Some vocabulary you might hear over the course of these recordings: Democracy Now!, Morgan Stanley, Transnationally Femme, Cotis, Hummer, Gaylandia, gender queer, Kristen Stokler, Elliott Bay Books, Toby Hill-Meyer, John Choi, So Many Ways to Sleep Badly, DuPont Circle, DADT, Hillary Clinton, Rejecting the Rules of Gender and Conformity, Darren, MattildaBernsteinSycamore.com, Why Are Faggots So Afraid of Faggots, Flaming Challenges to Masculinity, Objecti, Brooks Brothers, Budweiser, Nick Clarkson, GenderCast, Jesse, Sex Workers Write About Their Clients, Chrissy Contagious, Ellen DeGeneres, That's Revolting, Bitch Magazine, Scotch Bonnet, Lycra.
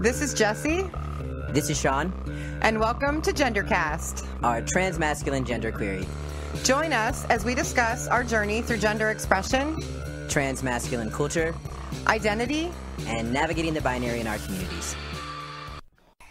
This is Jessie. This is Sean. And welcome to GenderCast, our transmasculine gender query. Join us as we discuss our journey through gender expression, transmasculine culture, identity, and navigating the binary in our communities.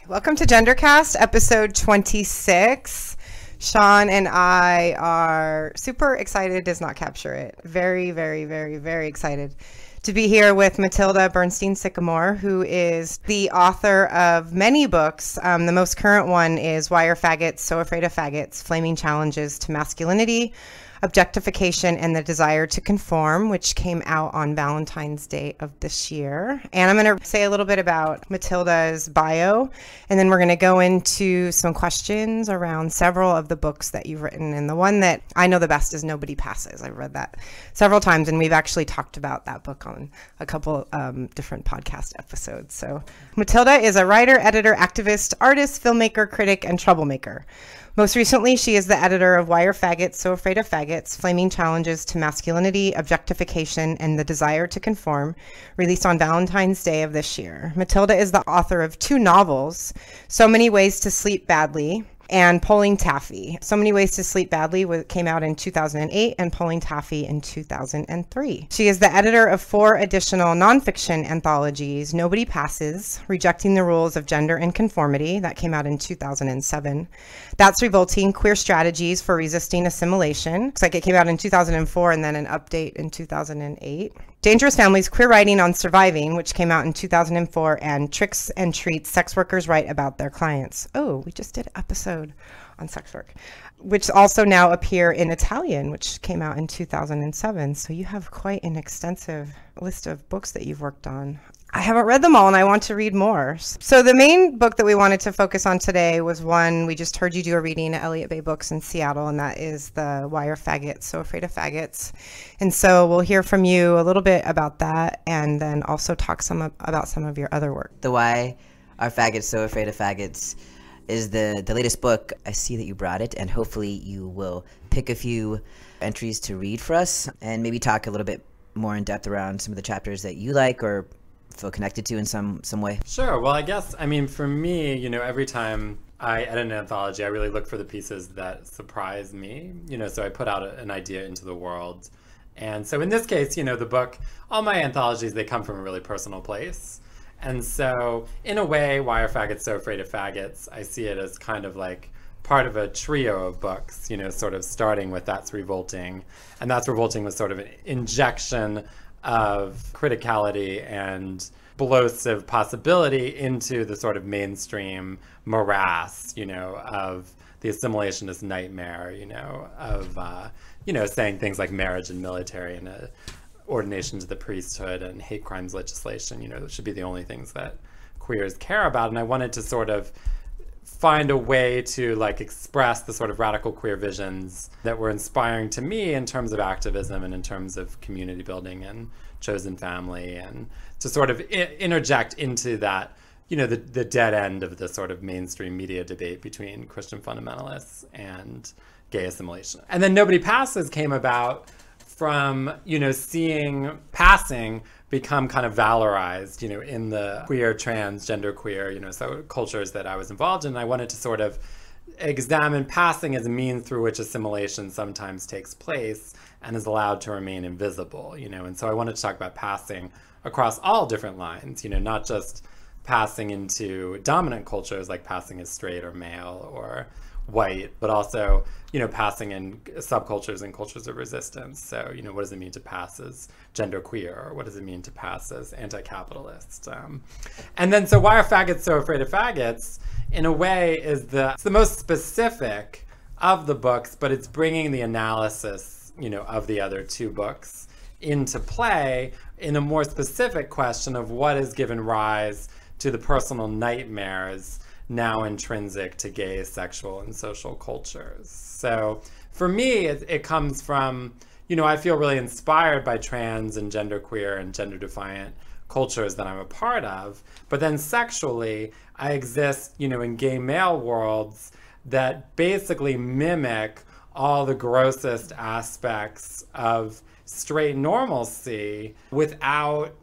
Welcome to GenderCast, episode 26. Sean and I are super excited, does not capture it. Very, very, very, very excited to be here with Mattilda Bernstein Sycamore, who is the author of many books. The most current one is Why Are Faggots So Afraid of Faggots? Flaming Challenges to Masculinity, Objectification, and the Desire to Conform, which came out on Valentine's Day of this year. And I'm going to say a little bit about Mattilda's bio, and then we're going to go into some questions around several of the books that you've written. And the one that I know the best is Nobody Passes. I've read that several times, and we've actually talked about that book on a couple different podcast episodes. So Mattilda is a writer, editor, activist, artist, filmmaker, critic, and troublemaker. Most recently, she is the editor of Why Are Faggots So Afraid of Faggots? Flaming Challenges to Masculinity, Objectification, and the Desire to Conform, released on Valentine's Day of this year. Mattilda is the author of two novels, So Many Ways to Sleep Badly, and Pulling Taffy. So Many Ways to Sleep Badly came out in 2008 and Pulling Taffy in 2003. She is the editor of four additional nonfiction anthologies, Nobody Passes, Rejecting the Rules of Gender and Conformity, that came out in 2007. That's Revolting, Queer Strategies for Resisting Assimilation. Looks like it came out in 2004 and then an update in 2008. Dangerous Families, Queer Writing on Surviving, which came out in 2004, and Tricks and Treats, Sex Workers Write About Their Clients. Oh, we just did an episode on sex work, which also now appear in Italian, which came out in 2007. So you have quite an extensive list of books that you've worked on. I haven't read them all and I want to read more. So the main book that we wanted to focus on today was one we just heard you do a reading at Elliott Bay Books in Seattle, and that is the Why Are Faggots So Afraid of Faggots? And so we'll hear from you a little bit about that and then also talk about some of your other work. The Why Are Faggots So Afraid of Faggots is the latest book. I see that you brought it, and hopefully you will pick a few entries to read for us and maybe talk a little bit more in depth around some of the chapters that you like or feel connected to in some way. Sure. Well, I guess, I mean, for me, you know, every time I edit an anthology, I really look for the pieces that surprise me, you know, so I put out an idea into the world. And so in this case, you know, the book, all my anthologies, they come from a really personal place. And so in a way, Why Are Faggots So Afraid of Faggots? I see it as kind of like part of a trio of books, you know, sort of starting with That's Revolting. And That's Revolting was sort of an injection of criticality and explosive possibility into the sort of mainstream morass, you know, of the assimilationist nightmare, you know, of, you know, saying things like marriage and military and ordination to the priesthood and hate crimes legislation, you know, should be the only things that queers care about. And I wanted to sort of find a way to like express the sort of radical queer visions that were inspiring to me in terms of activism and in terms of community building and chosen family, and to sort of interject into that, you know, the dead end of the sort of mainstream media debate between Christian fundamentalists and gay assimilation. And then Nobody Passes came about from, you know, seeing passing become kind of valorized, you know, in the queer, transgender queer, you know, so cultures that I was involved in. I wanted to sort of examine passing as a means through which assimilation sometimes takes place and is allowed to remain invisible, you know, and so I wanted to talk about passing across all different lines, you know, not just passing into dominant cultures like passing as straight or male or white, but also, you know, passing in subcultures and cultures of resistance. So, you know, what does it mean to pass as genderqueer? Or what does it mean to pass as anti-capitalist? And then, so Why Are Faggots So Afraid of Faggots? In a way, is it's the most specific of the books, but it's bringing the analysis, you know, of the other two books into play in a more specific question of what has given rise to the personal nightmares now intrinsic to gay sexual and social cultures. So for me, it comes from, you know, I feel really inspired by trans and genderqueer and gender defiant cultures that I'm a part of, but then sexually, I exist, you know, in gay male worlds that basically mimic all the grossest aspects of straight normalcy without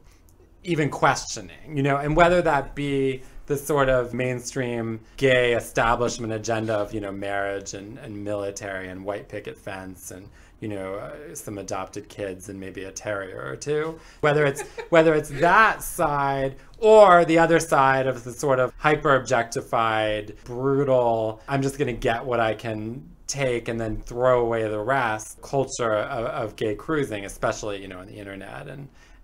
even questioning, you know, and whether that be this sort of mainstream gay establishment agenda of, you know, marriage and military and white picket fence and, you know, some adopted kids and maybe a terrier or two. Whether it's that side or the other side of the sort of hyper-objectified, brutal, I'm just going to get what I can take and then throw away the rest culture of gay cruising, especially, you know, on the internet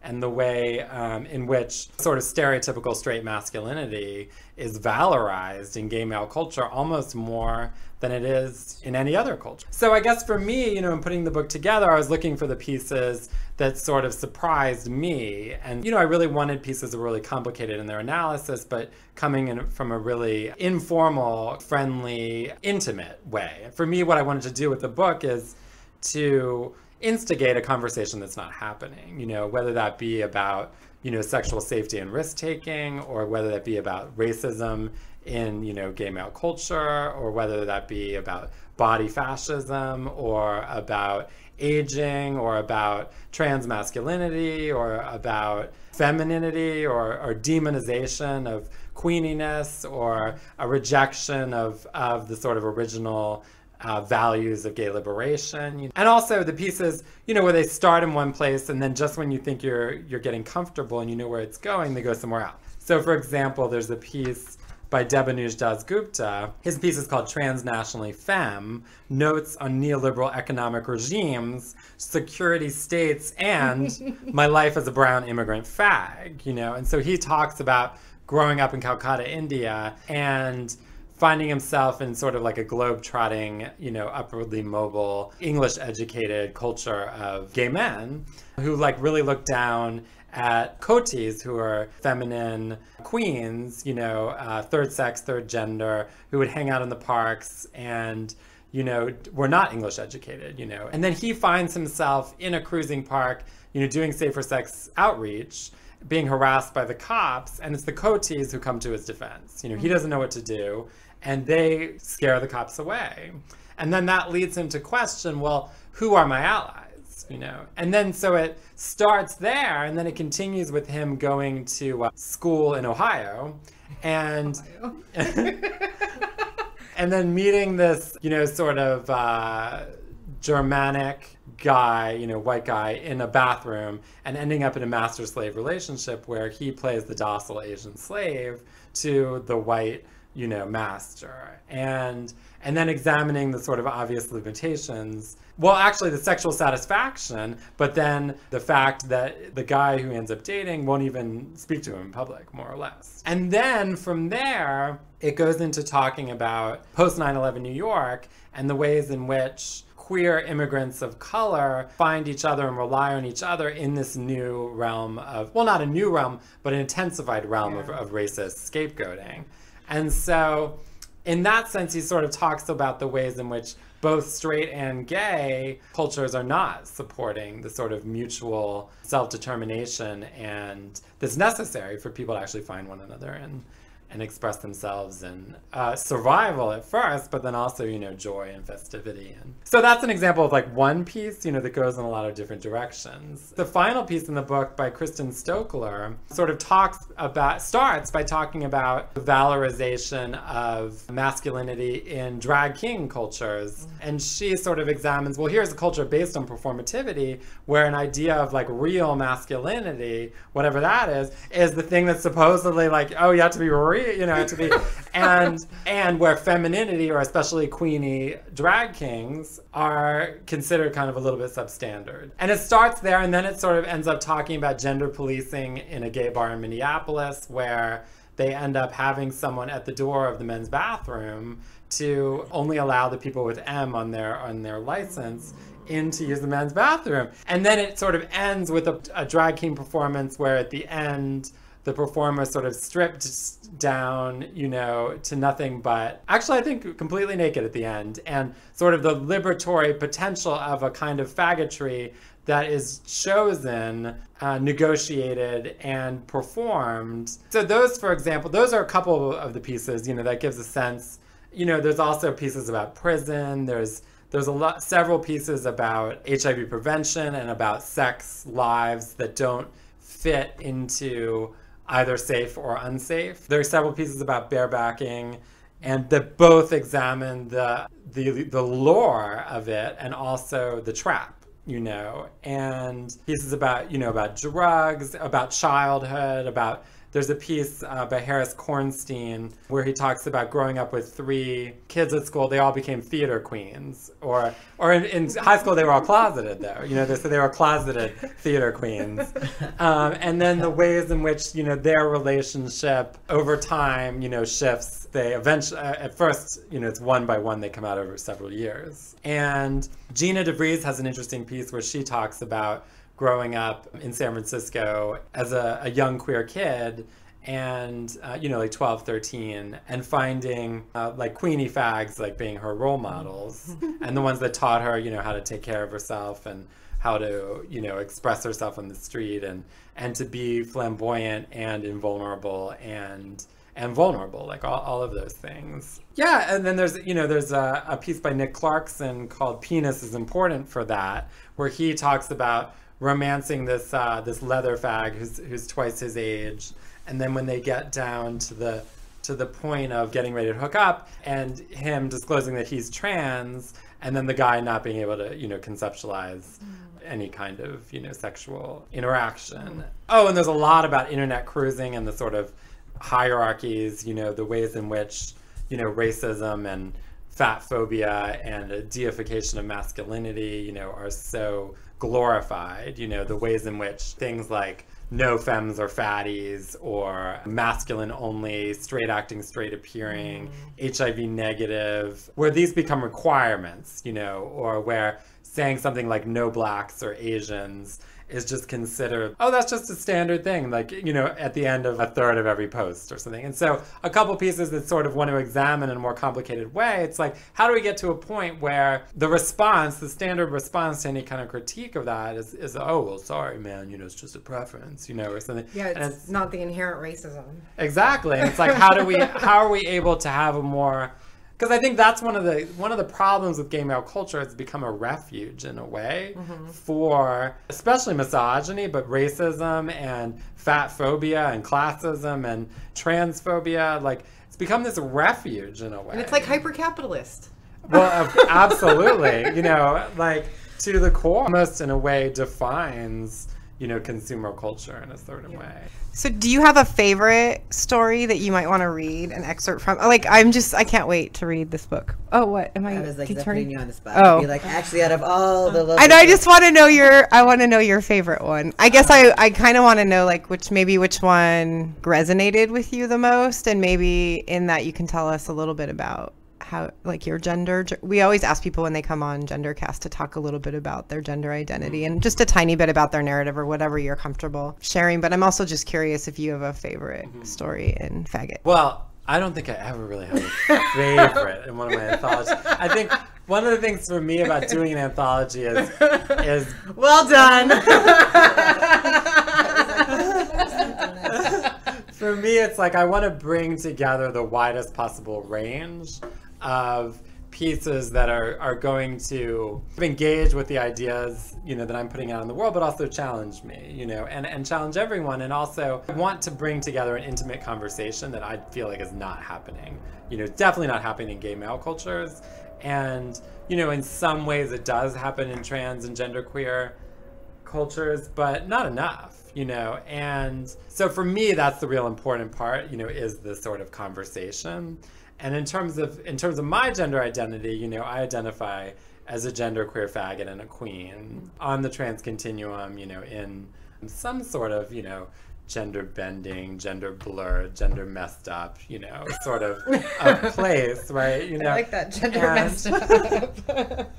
and the way in which sort of stereotypical straight masculinity is valorized in gay male culture almost more than it is in any other culture. So I guess for me, you know, in putting the book together, I was looking for the pieces that sort of surprised me. And, you know, I really wanted pieces that were really complicated in their analysis, but coming in from a really informal, friendly, intimate way. For me, what I wanted to do with the book is to instigate a conversation that's not happening, you know, whether that be about, you know, sexual safety and risk-taking, or whether that be about racism in, you know, gay male culture, or whether that be about body fascism, or about aging, or about trans masculinity, or about femininity, or demonization of queeniness, or a rejection of the sort of original values of gay liberation, you know. And also the pieces, you know, where they start in one place and then just when you think you're getting comfortable and you know where it's going, they go somewhere else. So for example, there's a piece by Debanuj Dasgupta. His piece is called Transnationally Femme, Notes on Neoliberal Economic Regimes, Security States, and My Life as a Brown Immigrant Fag, you know. And so he talks about growing up in Calcutta, India, and finding himself in sort of like a globe-trotting, you know, upwardly mobile, English-educated culture of gay men who like really look down at cotis, who are feminine queens, you know, third sex, third gender, who would hang out in the parks and, you know, were not English-educated, you know. And then he finds himself in a cruising park, you know, doing safer sex outreach, being harassed by the cops, and it's the cotis who come to his defense. You know, he doesn't know what to do, and they scare the cops away. And then that leads him to question, well, who are my allies, you know? And then so it starts there, and then it continues with him going to school in Ohio, and and then meeting this, you know, sort of Germanic guy, you know, white guy in a bathroom, and ending up in a master-slave relationship where he plays the docile Asian slave to the white, you know, master, and then examining the sort of obvious limitations, well, actually the sexual satisfaction, but then the fact that the guy who ends up dating won't even speak to him in public, more or less. And then from there, it goes into talking about post-9/11 New York and the ways in which queer immigrants of color find each other and rely on each other in this new realm of, well, not a new realm, but an intensified realm of racist scapegoating. And so in that sense, he sort of talks about the ways in which both straight and gay cultures are not supporting the sort of mutual self-determination and that's necessary for people to actually find one another and express themselves in survival at first, but then also, you know, joy and festivity. And so that's an example of like one piece, you know, that goes in a lot of different directions. The final piece in the book by Kristen Stokler sort of starts by talking about the valorization of masculinity in drag king cultures. And she sort of examines, well, here's a culture based on performativity where an idea of like real masculinity, whatever that is the thing that's supposedly like, oh, you have to be real, you know, to be, and where femininity, or especially queenie drag kings, are considered kind of a little bit substandard. And it starts there, and then it sort of ends up talking about gender policing in a gay bar in Minneapolis, where they end up having someone at the door of the men's bathroom to only allow the people with M on their license in to use the men's bathroom. And then it sort of ends with a drag king performance where at the end, the performer sort of stripped down, you know, to nothing but, actually I think completely naked at the end, and sort of the liberatory potential of a kind of faggotry that is chosen, negotiated, and performed. So those, for example, those are a couple of the pieces, you know, that gives a sense. You know, there's also pieces about prison, there's several pieces about HIV prevention and about sex lives that don't fit into either safe or unsafe. There are several pieces about barebacking, and that both examine the lore of it and also the trap, you know, and pieces about, you know, about drugs, about childhood, about, there's a piece by Harris Kornstein where he talks about growing up with 3 kids at school. They all became theater queens, or in high school they were all closeted though, you know, so they were closeted theater queens. And then the ways in which, you know, their relationship over time, you know, shifts. They eventually, at first, you know, it's one by one, they come out over several years. And Gina DeVries has an interesting piece where she talks about growing up in San Francisco as a young queer kid and, you know, like 12, 13, and finding like Queenie fags, like being her role models and the ones that taught her, you know, how to take care of herself and how to, you know, express herself on the street and to be flamboyant and invulnerable and vulnerable, like all of those things. Yeah, and then there's, you know, there's a piece by Nick Clarkson called Penis is Important for That, where he talks about romancing this this leather fag who's twice his age, and then when they get down to the point of getting ready to hook up, and him disclosing that he's trans, and then the guy not being able to, you know, conceptualize any kind of, you know, sexual interaction. Oh, and there's a lot about internet cruising and the sort of hierarchies, you know, the ways in which, you know, racism and fat phobia and a deification of masculinity, you know, are so glorified, you know, the ways in which things like no femmes or fatties or masculine only, straight acting, straight appearing, HIV negative, where these become requirements, you know, or where saying something like no blacks or Asians is just considered, oh, that's just a standard thing, like, you know, at the end of a third of every post or something. And so a couple pieces that sort of want to examine in a more complicated way, it's like, how do we get to a point where the response, the standard response to any kind of critique of that is oh, well, sorry, man, you know, it's just a preference, you know, or something. Yeah, it's not the inherent racism. Exactly. And it's like, how are we able to have a more, because I think that's one of the problems with gay male culture. It's become a refuge in a way for especially misogyny, but racism and fat phobia and classism and transphobia. Like, it's become this refuge in a way. And it's like hyper-capitalist. Well, absolutely. You know, like to the core, almost in a way defines, you know, consumer culture in a certain way. So do you have a favorite story that you might want to read an excerpt from? Like, I can't wait to read this book. Oh, what am I? I was like putting you on the spot. Oh, like actually out of all the. And I just want to know your favorite one. I guess I kind of want to know like which one resonated with you the most, and maybe in that you can tell us a little bit about how, like, your gender. We always ask people when they come on GenderCast to talk a little bit about their gender identity and just a tiny bit about their narrative or whatever you're comfortable sharing. But I'm also just curious if you have a favorite story in Faggot. Well, I don't think I ever really have a favorite in one of my anthologies. I think one of the things for me about doing an anthology is well done. For me, it's like I want to bring together the widest possible range of pieces that are going to engage with the ideas, you know, that I'm putting out in the world, but also challenge me, you know, and challenge everyone. And also I want to bring together an intimate conversation that I feel like is not happening, you know, definitely not happening in gay male cultures. And, you know, in some ways it does happen in trans and genderqueer cultures, but not enough, you know. And so for me, that's the real important part, you know, is the sort of conversation. And in terms of my gender identity, you know, I identify as a genderqueer faggot and a queen on the trans continuum, you know, in some sort of, you know, gender bending, gender blurred, gender messed up, you know, sort of a place, right? You know, I like that, gender messed up.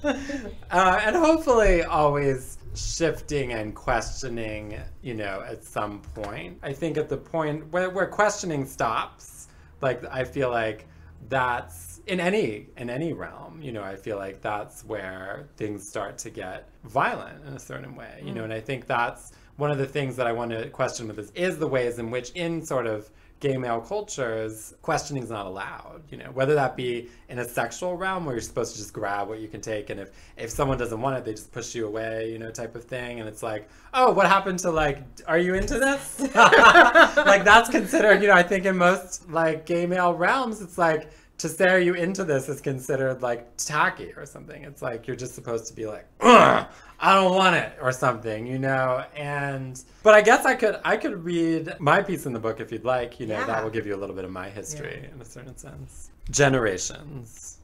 And hopefully always shifting and questioning, you know, at some point. I think at the point where questioning stops, like, I feel like that's in any realm, you know, I feel like that's where things start to get violent in a certain way, you know, and I think that's one of the things that I want to question with this is the ways in which in sort of gay male cultures, questioning is not allowed, you know, whether that be in a sexual realm where you're supposed to just grab what you can take, and if someone doesn't want it, they just push you away, you know, type of thing. And it's like, oh, what happened to, like, are you into this? Like, that's considered, you know, I think in most, like, gay male realms, it's like, to say, are you into this, is considered, like, tacky or something. It's like, you're just supposed to be like, ugh, I don't want it, or something, you know? And, but I guess I could read my piece in the book if you'd like, you know, yeah. That will give you a little bit of my history, yeah. In a certain sense. Generations.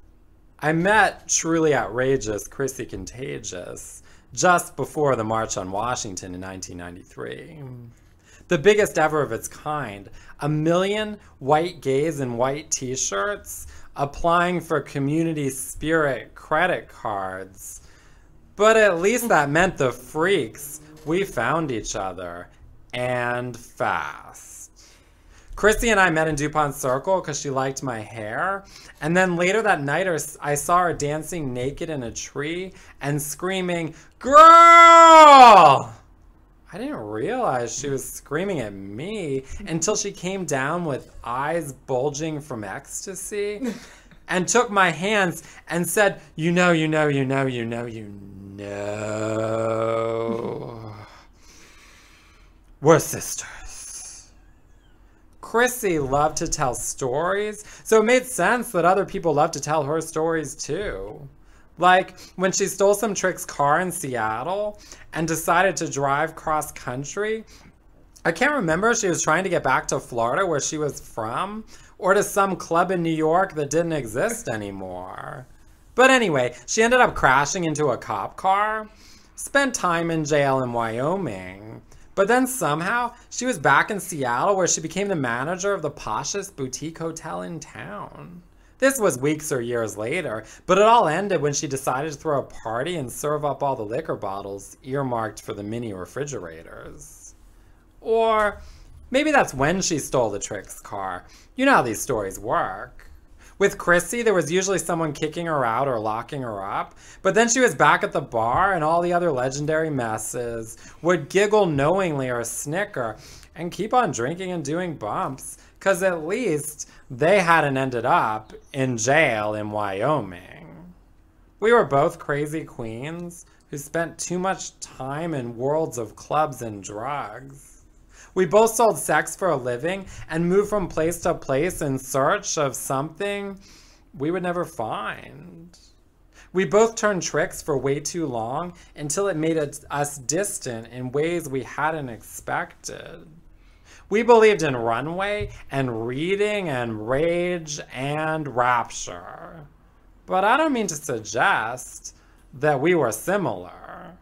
I met truly outrageous Chrissy Contagious just before the March on Washington in 1993. The biggest ever of its kind, 1 million white gays in white t-shirts applying for community spirit credit cards. But at least that meant the freaks. We found each other, and fast. Chrissy and I met in DuPont Circle because she liked my hair. And then later that night, I saw her dancing naked in a tree and screaming, "Girl!" I didn't realize she was screaming at me until she came down with eyes bulging from ecstasy and took my hands and said, you know, we're sisters. Chrissy loved to tell stories, so it made sense that other people loved to tell her stories too. Like when she stole some trick's car in Seattle and decided to drive cross country. I can't remember if she was trying to get back to Florida where she was from or to some club in New York that didn't exist anymore. But anyway, she ended up crashing into a cop car, spent time in jail in Wyoming, but then somehow she was back in Seattle where she became the manager of the poshest boutique hotel in town. This was weeks or years later, but it all ended when she decided to throw a party and serve up all the liquor bottles earmarked for the mini refrigerators. Or maybe that's when she stole the Tricks car. You know how these stories work. With Chrissy, there was usually someone kicking her out or locking her up, but then she was back at the bar and all the other legendary messes would giggle knowingly or snicker and keep on drinking and doing bumps, because at least they hadn't ended up in jail in Wyoming. We were both crazy queens who spent too much time in worlds of clubs and drugs. We both sold sex for a living and moved from place to place in search of something we would never find. We both turned tricks for way too long until it made us distant in ways we hadn't expected. We believed in runway and reading and rage and rapture. But I don't mean to suggest that we were similar.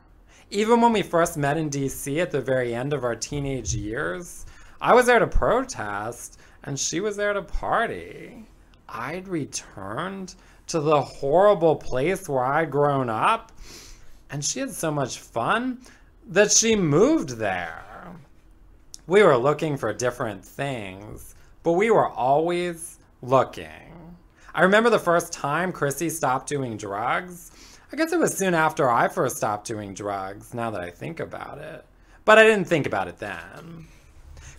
Even when we first met in DC at the very end of our teenage years, I was there to protest and she was there to party. I'd returned to the horrible place where I'd grown up, and she had so much fun that she moved there. We were looking for different things, but we were always looking. I remember the first time Chrissy stopped doing drugs. I guess it was soon after I first stopped doing drugs, now that I think about it. But I didn't think about it then.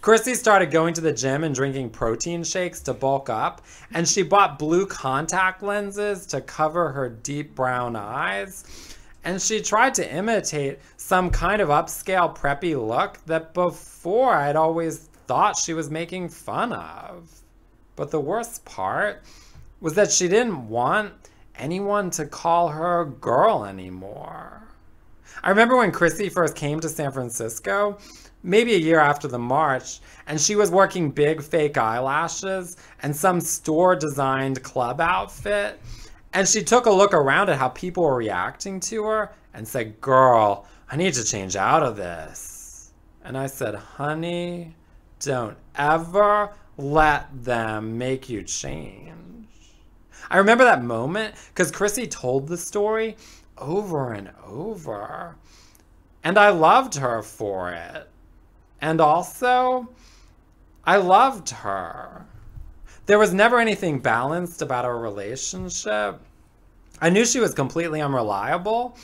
Chrissy started going to the gym and drinking protein shakes to bulk up, and she bought blue contact lenses to cover her deep brown eyes. And she tried to imitate some kind of upscale preppy look that before I'd always thought she was making fun of. But the worst part was that she didn't want anyone to call her girl anymore. I remember when Chrissy first came to San Francisco, maybe a year after the march, and she was working big fake eyelashes and some store-designed club outfit. And she took a look around at how people were reacting to her and said, "Girl, I need to change out of this." And I said, "Honey, don't ever let them make you change." I remember that moment because Chrissy told the story over and over. And I loved her for it. And also, I loved her. There was never anything balanced about our relationship. I knew she was completely unreliable,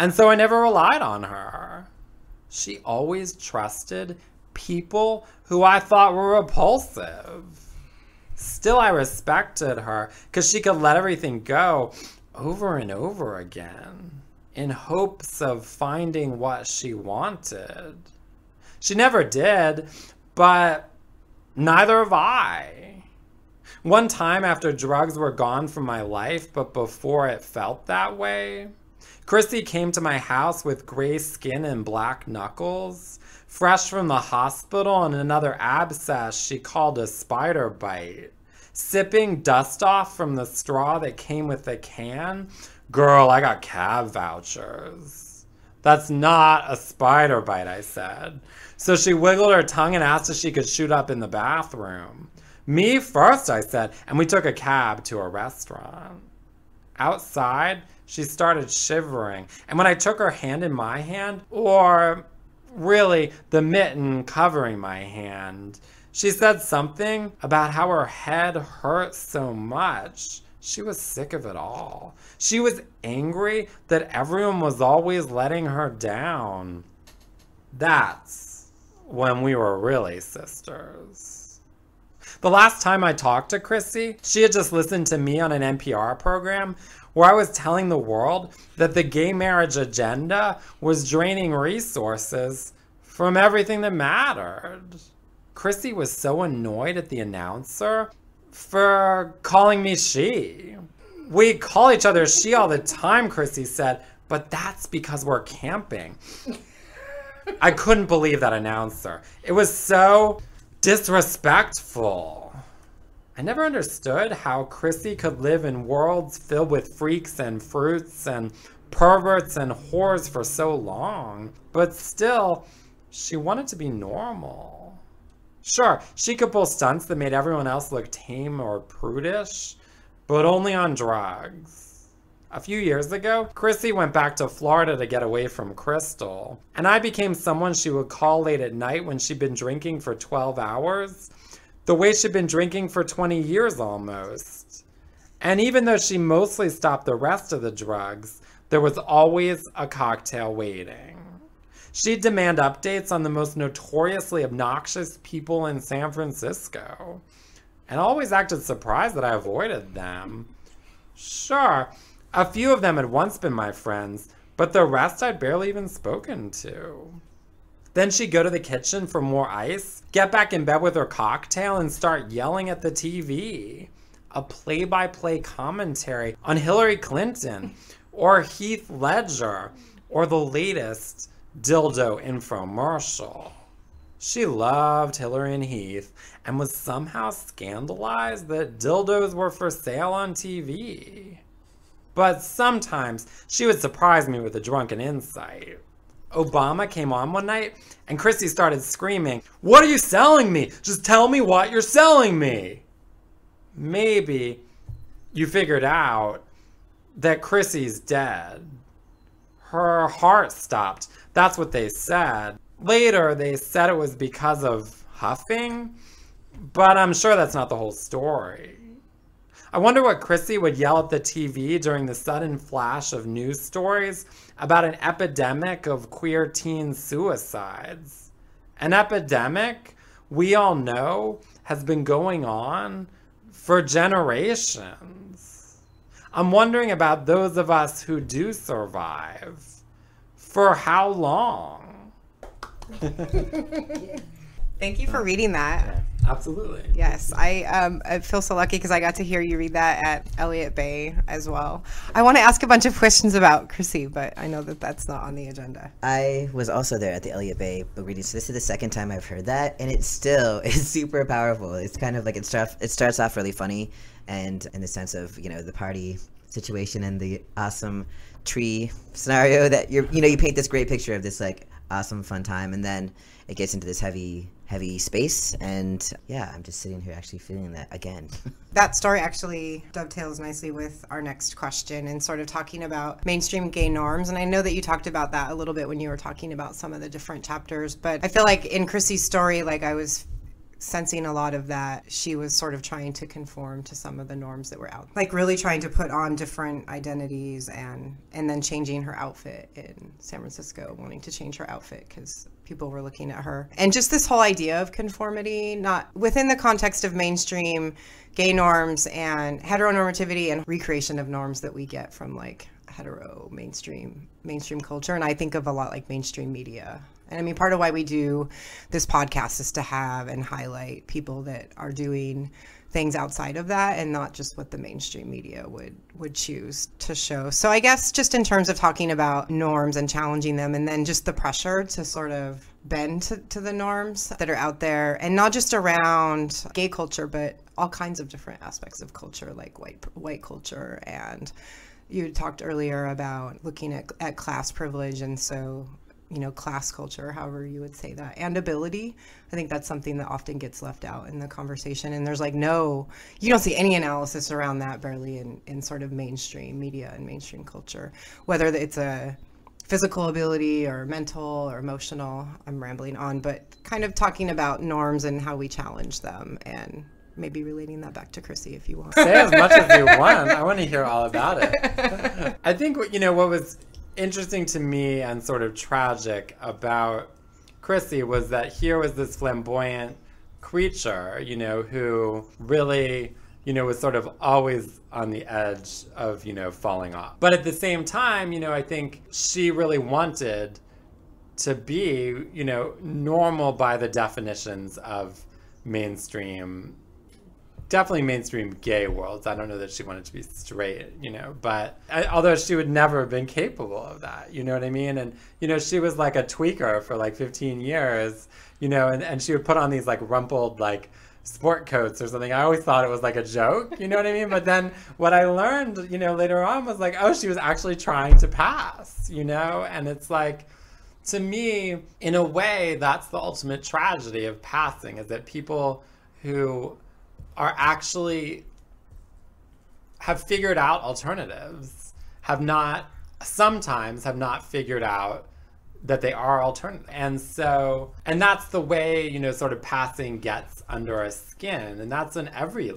and so I never relied on her. She always trusted people who I thought were repulsive. Still, I respected her because she could let everything go over and over again in hopes of finding what she wanted. She never did, but neither have I. One time after drugs were gone from my life, but before it felt that way, Chrissy came to my house with gray skin and black knuckles. Fresh from the hospital and another abscess she called a spider bite. Sipping dust off from the straw that came with the can. Girl, I got cab vouchers. That's not a spider bite, I said. So she wiggled her tongue and asked if she could shoot up in the bathroom. Me first, I said, and we took a cab to a restaurant. Outside, she started shivering, and when I took her hand in my hand, or really the mitten covering my hand, she said something about how her head hurt so much. She was sick of it all. She was angry that everyone was always letting her down. That's when we were really sisters. The last time I talked to Chrissy, she had just listened to me on an NPR program where I was telling the world that the gay marriage agenda was draining resources from everything that mattered. Chrissy was so annoyed at the announcer for calling me she. We call each other she all the time, Chrissy said, but that's because we're camping. I couldn't believe that announcer. It was so disrespectful. I never understood how Chrissy could live in worlds filled with freaks and fruits and perverts and whores for so long, but still, she wanted to be normal. Sure, she could pull stunts that made everyone else look tame or prudish, but only on drugs. A few years ago, Chrissy went back to Florida to get away from Crystal, and I became someone she would call late at night when she'd been drinking for 12 hours, the way she'd been drinking for 20 years almost. And even though she mostly stopped the rest of the drugs, there was always a cocktail waiting. She'd demand updates on the most notoriously obnoxious people in San Francisco, and always acted surprised that I avoided them. Sure, a few of them had once been my friends, but the rest I'd barely even spoken to. Then she'd go to the kitchen for more ice, get back in bed with her cocktail, and start yelling at the TV. A play-by-play commentary on Hillary Clinton, or Heath Ledger, or the latest dildo infomercial. She loved Hillary and Heath, and was somehow scandalized that dildos were for sale on TV. But sometimes she would surprise me with a drunken insight. Obama came on one night and Chrissy started screaming, "What are you selling me? Just tell me what you're selling me." Maybe you figured out that Chrissy's dead. Her heart stopped. That's what they said. Later, they said it was because of huffing, but I'm sure that's not the whole story. I wonder what Chrissy would yell at the TV during the sudden flash of news stories about an epidemic of queer teen suicides. An epidemic we all know has been going on for generations. I'm wondering about those of us who do survive. For how long? Thank you for reading that. Absolutely. Yes, I feel so lucky because I got to hear you read that at Elliott Bay as well. I want to ask a bunch of questions about Chrissy, but I know that that's not on the agenda. I was also there at the Elliott Bay book reading, so this is the second time I've heard that, and it still is super powerful. It's kind of like it starts off really funny, and in the sense of, you know, the party situation and the awesome tree scenario that you paint this great picture of this like awesome fun time, and then it gets into this heavy space, and yeah, I'm just sitting here actually feeling that again. That story actually dovetails nicely with our next question and sort of talking about mainstream gay norms, and I know that you talked about that a little bit when you were talking about some of the different chapters, but I feel like in Chrissy's story, like I was sensing a lot of that, she was sort of trying to conform to some of the norms that were out, like really trying to put on different identities, and then changing her outfit in San Francisco, wanting to change her outfit because people were looking at her. And just this whole idea of conformity, not within the context of mainstream gay norms and heteronormativity and recreation of norms that we get from like hetero mainstream culture. And I think of a lot like mainstream media. And I mean, part of why we do this podcast is to have and highlight people that are doing things outside of that and not just what the mainstream media would choose to show. So I guess just in terms of talking about norms and challenging them, and then just the pressure to sort of bend to the norms that are out there, and not just around gay culture, but all kinds of different aspects of culture, like white culture. And you talked earlier about looking at class privilege, and so, you know, class culture, however you would say that, and ability. I think that's something that often gets left out in the conversation. And there's like, no, you don't see any analysis around that barely in sort of mainstream media and mainstream culture, whether it's a physical ability or mental or emotional. I'm rambling on, but kind of talking about norms and how we challenge them, and maybe relating that back to Chrissy if you want. Say as much as you want. I want to hear all about it. I think, you know, what was interesting to me and sort of tragic about Chrissy was that here was this flamboyant creature, you know, who really, you know, was sort of always on the edge of, you know, falling off. But at the same time, you know, I think she really wanted to be, you know, normal by the definitions of mainstream, definitely mainstream gay worlds. I don't know that she wanted to be straight, you know, but although she would never have been capable of that, you know what I mean? And, you know, she was like a tweaker for like 15 years, you know, and she would put on these like rumpled like sport coats or something. I always thought it was like a joke, you know what I mean? But then what I learned, you know, later on was like, oh, she was actually trying to pass, you know? And it's like, to me, in a way, that's the ultimate tragedy of passing, is that people who are actually have figured out alternatives sometimes have not figured out that they are alternative. And so, and that's the way, you know, sort of passing gets under our skin, and that's in every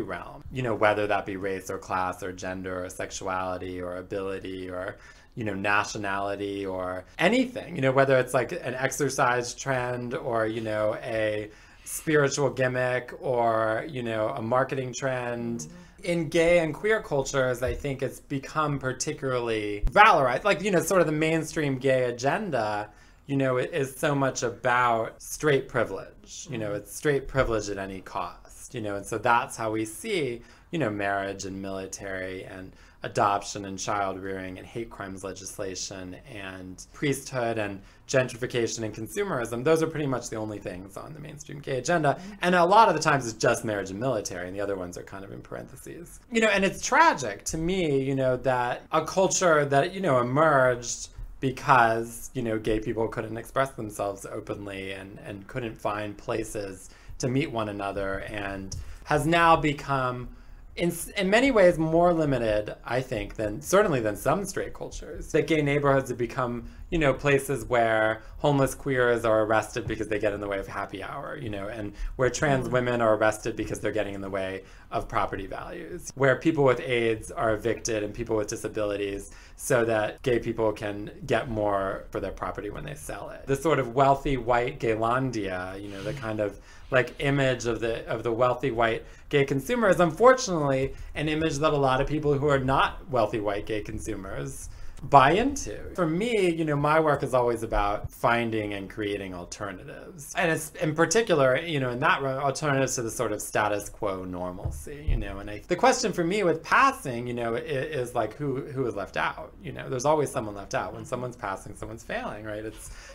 realm, you know, whether that be race or class or gender or sexuality or ability or, you know, nationality or anything, you know, whether it's like an exercise trend or, you know, a spiritual gimmick or, you know, a marketing trend. In gay and queer cultures, I think it's become particularly valorized. Like, you know, sort of the mainstream gay agenda, you know, it is so much about straight privilege. You know, it's straight privilege at any cost, you know, and so that's how we see, you know, marriage and military and adoption and child rearing and hate crimes legislation and priesthood and gentrification and consumerism. Those are pretty much the only things on the mainstream gay agenda. And a lot of the times it's just marriage and military, and the other ones are kind of in parentheses. You know, and it's tragic to me, you know, that a culture that, you know, emerged because, you know, gay people couldn't express themselves openly and couldn't find places to meet one another, and has now become in many ways more limited, I think, than some straight cultures. That gay neighborhoods have become, you know, places where homeless queers are arrested because they get in the way of happy hour, you know, and where trans women are arrested because they're getting in the way of property values, where people with AIDS are evicted and people with disabilities so that gay people can get more for their property when they sell it. The sort of wealthy white Gaylandia, you know, the kind of like image of the wealthy white gay consumer is unfortunately an image that a lot of people who are not wealthy white gay consumers buy into. For me, you know, my work is always about finding and creating alternatives. And it's in particular, you know, in that realm, alternatives to the sort of status quo normalcy, you know, and the question for me with passing, you know, is like who is left out? You know, there's always someone left out. When someone's passing, someone's failing, right?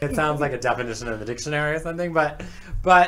It sounds like a definition in the dictionary or something, but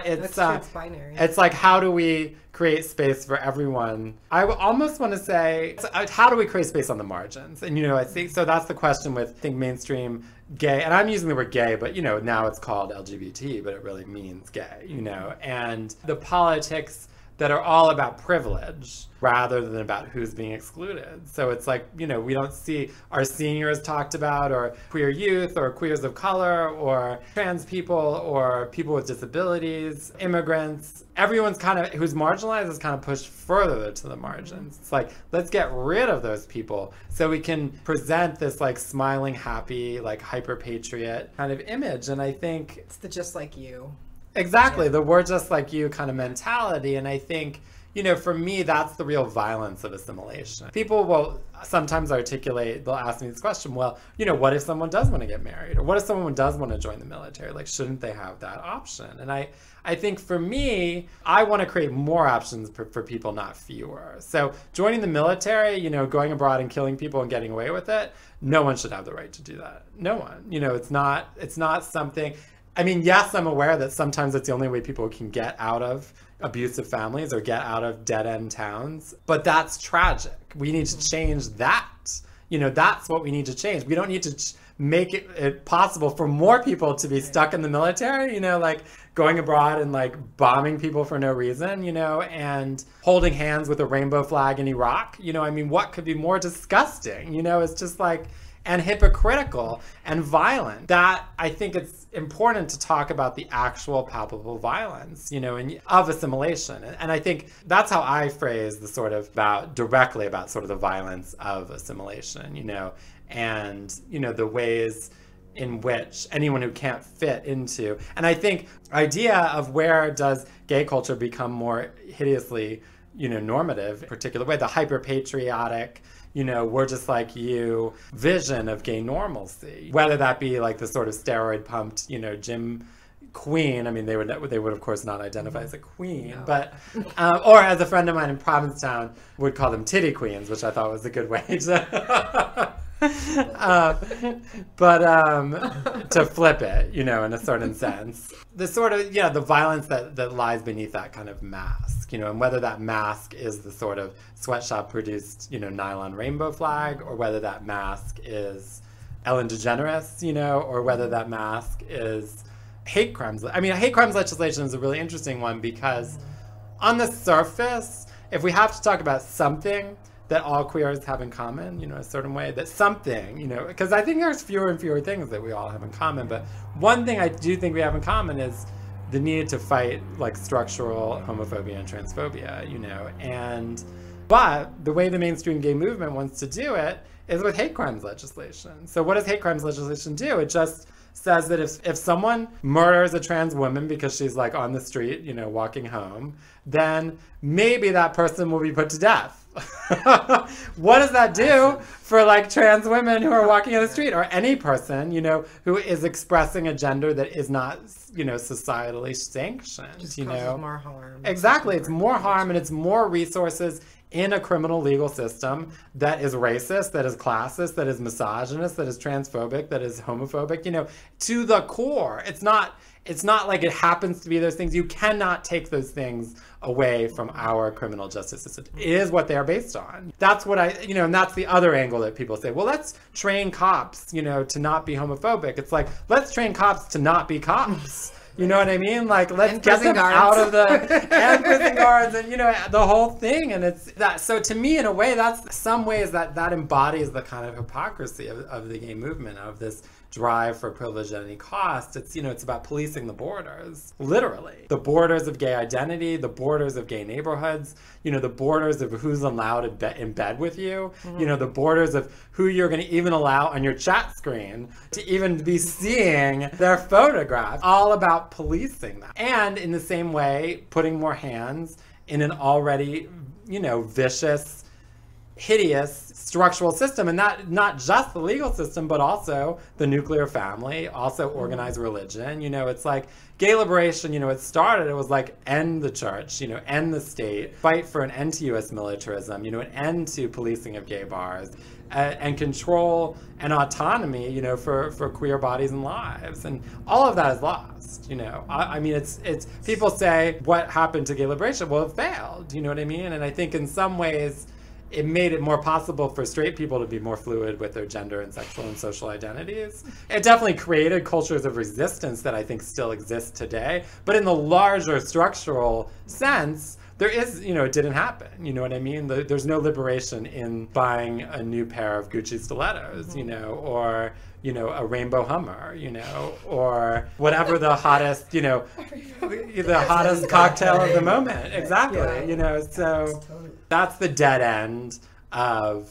it's binary. It's like, how do we create space for everyone? I almost want to say, how do we create space on the margins? And, you know, I think, so that's the question with, I think, mainstream gay, and I'm using the word gay, but, you know, now it's called LGBT, but it really means gay, you know, and the politics that are all about privilege rather than about who's being excluded. So it's like, you know, we don't see our seniors talked about, or queer youth, or queers of color, or trans people, or people with disabilities, immigrants. Everyone's kind of, who's marginalized is kind of pushed further to the margins. It's like, let's get rid of those people so we can present this like smiling, happy, like hyper patriot kind of image. And I think it's the just like you. Exactly. The we're just like you kind of mentality. And I think, you know, for me, that's the real violence of assimilation. People will sometimes articulate, they'll ask me this question, well, you know, what if someone does want to get married? Or what if someone does want to join the military? Like, shouldn't they have that option? And I think for me, I want to create more options for people, not fewer. So joining the military, you know, going abroad and killing people and getting away with it, no one should have the right to do that. No one. You know, it's not something... I mean, yes, I'm aware that sometimes it's the only way people can get out of abusive families or get out of dead-end towns, but that's tragic. We need to change that. You know, that's what we need to change. We don't need to make it possible for more people to be stuck in the military, you know, like going abroad and like bombing people for no reason, you know, and holding hands with a rainbow flag in Iraq. You know, I mean, what could be more disgusting? You know, it's just like... and hypocritical and violent. That, I think it's important to talk about the actual palpable violence, you know, and of assimilation. And I think that's how I phrase the sort of about, directly about sort of the violence of assimilation, you know, and, you know, the ways in which anyone who can't fit into. And I think the idea of where does gay culture become more hideously, you know, normative, in a particular way, the hyper-patriotic, you know, we're just like you vision of gay normalcy, whether that be like the sort of steroid pumped, you know, gym queen. I mean, they would of course not identify as a queen, no. But or as a friend of mine in Provincetown would call them titty queens, which I thought was a good way to to flip it, you know, in a certain sense. The sort of, yeah, the violence that lies beneath that kind of mask, you know, and whether that mask is the sort of sweatshop produced, you know, nylon rainbow flag, or whether that mask is Ellen DeGeneres, you know, or whether that mask is hate crimes. I mean, hate crimes legislation is a really interesting one because on the surface, if we have to talk about something that all queers have in common, you know, a certain way, that something, you know, because I think there's fewer and fewer things that we all have in common, but one thing I do think we have in common is the need to fight, like, structural homophobia and transphobia, you know, and, but the way the mainstream gay movement wants to do it is with hate crimes legislation. So what does hate crimes legislation do? It just says that if someone murders a trans woman because she's like on the street, you know, walking home, then maybe that person will be put to death. What does that do for like trans women who are walking on the street, or any person, you know, who is expressing a gender that is not, you know, societally sanctioned? Just, you know, more harm. Exactly. It's more harm, and it's more resources in a criminal legal system that is racist, that is classist, that is misogynist, that is transphobic, that is homophobic, you know, to the core. It's not like it happens to be those things. You cannot take those things away from our criminal justice system. It is what they are based on. That's what I, you know, and that's the other angle that people say, well, let's train cops, you know, to not be homophobic. It's like, let's train cops to not be cops. You know what I mean? Like, let's get them out of the and prison guards, and, you know, the whole thing. And it's that. So to me, in a way, that's some ways that embodies the kind of hypocrisy of the gay movement, of this drive for privilege at any cost. It's, you know, it's about policing the borders, literally. The borders of gay identity, the borders of gay neighborhoods, you know, the borders of who's allowed in bed with you, you know, the borders of who you're going to even allow on your chat screen to even be seeing their photograph. All about policing that. And in the same way, putting more hands in an already, you know, vicious, hideous structural system, and that not just the legal system, but also the nuclear family, also organized religion. You know, it's like gay liberation, you know, it started, it was like end the church, you know, end the state, fight for an end to U.S. militarism, you know, an end to policing of gay bars, and control and autonomy, you know, for queer bodies and lives. And all of that is lost, you know. I mean, it's people say, what happened to gay liberation? Well, it failed, you know what I mean? And I think in some ways, it made it more possible for straight people to be more fluid with their gender and sexual and social identities. It definitely created cultures of resistance that I think still exist today. But in the larger structural sense, there is, you know, it didn't happen. You know what I mean? There's no liberation in buying a new pair of Gucci stilettos, mm-hmm. you know, or, you know, a rainbow Hummer, you know, or whatever the hottest, you know, the hottest cocktail of the moment. Exactly. Yeah. You know, so that's the dead end of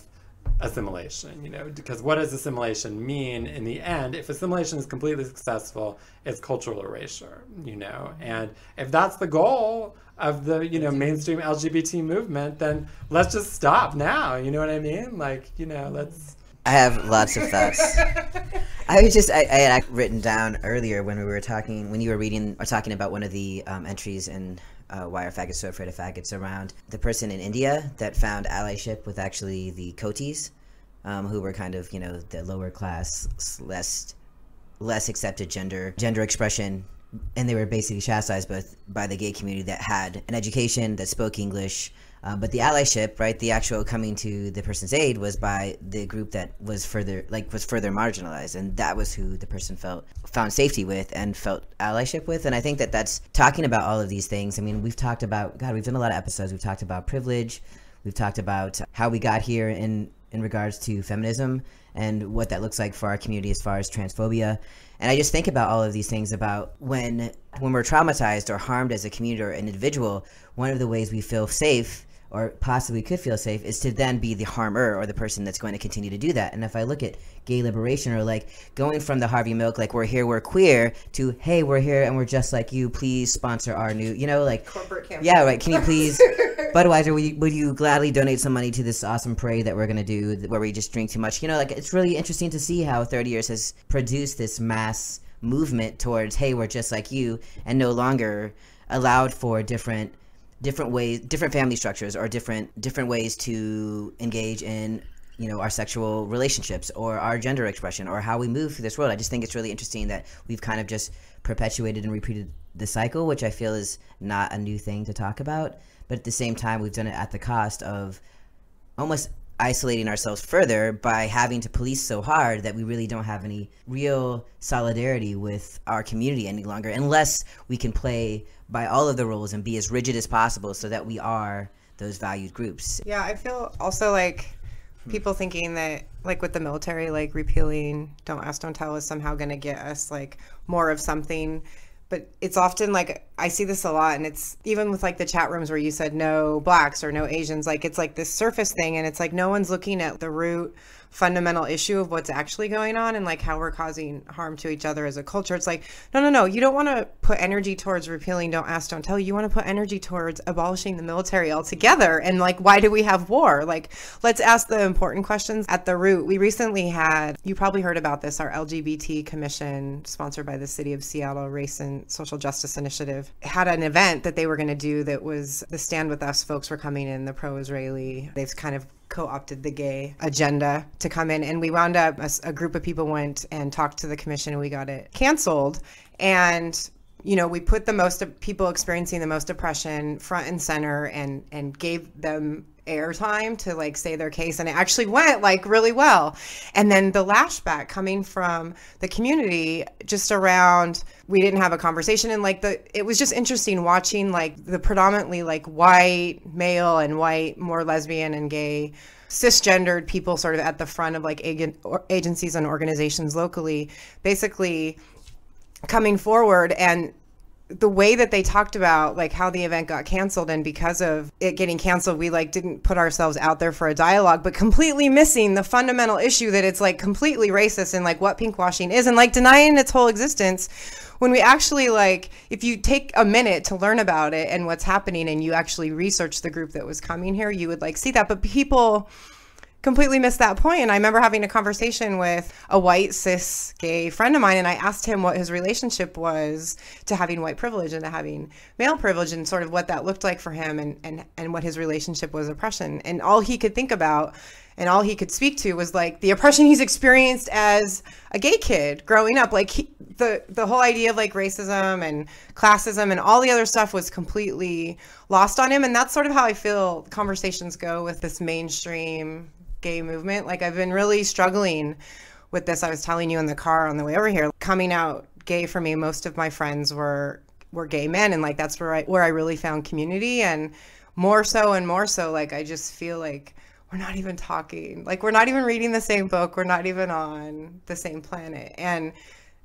assimilation, you know, because what does assimilation mean in the end? If assimilation is completely successful, it's cultural erasure, you know, and if that's the goal of the, you know, mainstream LGBT movement, then let's just stop now, you know what I mean? Like, you know, let's... I have lots of thoughts. I had written down earlier when we were talking, when you were reading or talking about one of the entries in Why Are Faggots So Afraid of Faggots around the person in India that found allyship with actually the Kotis, who were kind of, you know, the lower class, less accepted gender expression, and they were basically chastised both by the gay community that had an education, that spoke English, but the allyship, right, the actual coming to the person's aid was by the group that was further, like, was further marginalized, and that was who the person found safety with and felt allyship with. And I think that that's talking about all of these things. I mean, we've talked about, God, we've done a lot of episodes. We've talked about privilege. We've talked about how we got here in regards to feminism and what that looks like for our community as far as transphobia. And I just think about all of these things about when we're traumatized or harmed as a community or an individual, one of the ways we feel safe or possibly could feel safe is to then be the harmer or the person that's going to continue to do that. And if I look at gay liberation or like going from the Harvey Milk, like we're here, we're queer, to hey, we're here and we're just like you, please sponsor our new, you know, like corporate campaign. Yeah, right. Can you please, Budweiser, would you gladly donate some money to this awesome parade that we're going to do where we just drink too much? You know, like it's really interesting to see how 30 years has produced this mass movement towards, hey, we're just like you, and no longer allowed for different ways, different family structures, or different ways to engage in, you know, our sexual relationships or our gender expression or how we move through this world. I just think it's really interesting that we've kind of just perpetuated and repeated the cycle, which I feel is not a new thing to talk about. But at the same time, we've done it at the cost of almost isolating ourselves further by having to police so hard that we really don't have any real solidarity with our community any longer, unless we can play by all of the rules and be as rigid as possible so that we are those valued groups. Yeah, I feel also like people thinking that, like with the military, like repealing Don't Ask, Don't Tell is somehow gonna get us like more of something. But it's often like, I see this a lot, and it's even with like the chat rooms where you said no blacks or no Asians, like it's like this surface thing, and it's like no one's looking at the root fundamental issue of what's actually going on and like how we're causing harm to each other as a culture. It's like, no, you don't want to put energy towards repealing Don't Ask, Don't Tell. You want to put energy towards abolishing the military altogether. And like, why do we have war? Like, let's ask the important questions at the root. We recently had, you probably heard about this, our LGBT commission sponsored by the City of Seattle Race and Social Justice Initiative had an event that they were going to do that was the Stand With Us folks were coming in, the pro-Israeli, they've kind of co-opted the gay agenda to come in, and we wound up a group of people went and talked to the commission and we got it canceled. And you know, we put the most people experiencing the most oppression front and center and gave them airtime to like say their case, and it actually went like really well. And then the lashback coming from the community just around, we didn't have a conversation, and like it was just interesting watching like the predominantly like white male and white more lesbian and gay cisgendered people sort of at the front of like agencies and organizations locally basically coming forward, and the way that they talked about like how the event got canceled, and because of it getting canceled, we like didn't put ourselves out there for a dialogue, but completely missing the fundamental issue that it's like completely racist and like what pinkwashing is and like denying its whole existence. When we actually like, if you take a minute to learn about it and what's happening and you actually research the group that was coming here, you would like see that, but people completely missed that point. And I remember having a conversation with a white cis gay friend of mine, and I asked him what his relationship was to having white privilege and to having male privilege and sort of what that looked like for him and what his relationship was oppression. And all he could think about and all he could speak to was like the oppression he's experienced as a gay kid growing up. Like the whole idea of like racism and classism and all the other stuff was completely lost on him. And that's sort of how I feel conversations go with this mainstream gay movement. Like I've been really struggling with this. I was telling you in the car on the way over here, coming out gay for me, most of my friends were were gay men, and like that's where I really found community. And more so, like I just feel like we're not even talking, like we're not even reading the same book, we're not even on the same planet. And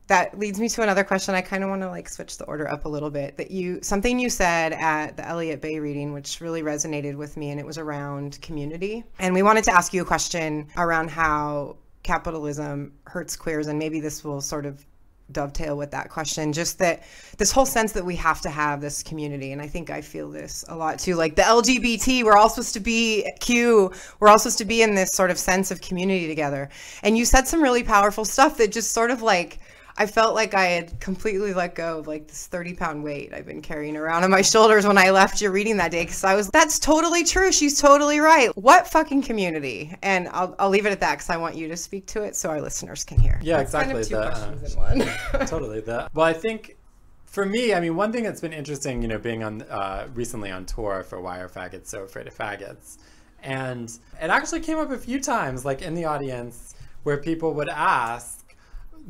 that leads me to another question. I kind of want to like switch the order up a little bit. Something you said at the Elliott Bay reading, which really resonated with me, and it was around community. And we wanted to ask you a question around how capitalism hurts queers, and maybe this will sort of dovetail with that question, just that this whole sense that we have to have this community. And I think I feel this a lot too, like the LGBT, we're all supposed to be Q, we're all supposed to be in this sort of sense of community together. And you said some really powerful stuff that just sort of like, I felt like I had completely let go of like this 30-pound weight I've been carrying around on my shoulders when I left your reading that day, because I was, that's totally true, she's totally right. What fucking community? And I'll leave it at that because I want you to speak to it so our listeners can hear. Yeah, that's exactly. Kind of two questions in one. Totally. Well, I think for me, I mean, one thing that's been interesting, you know, being on recently on tour for Why Are Faggots So Afraid of Faggots? And it actually came up a few times, like in the audience, where people would ask,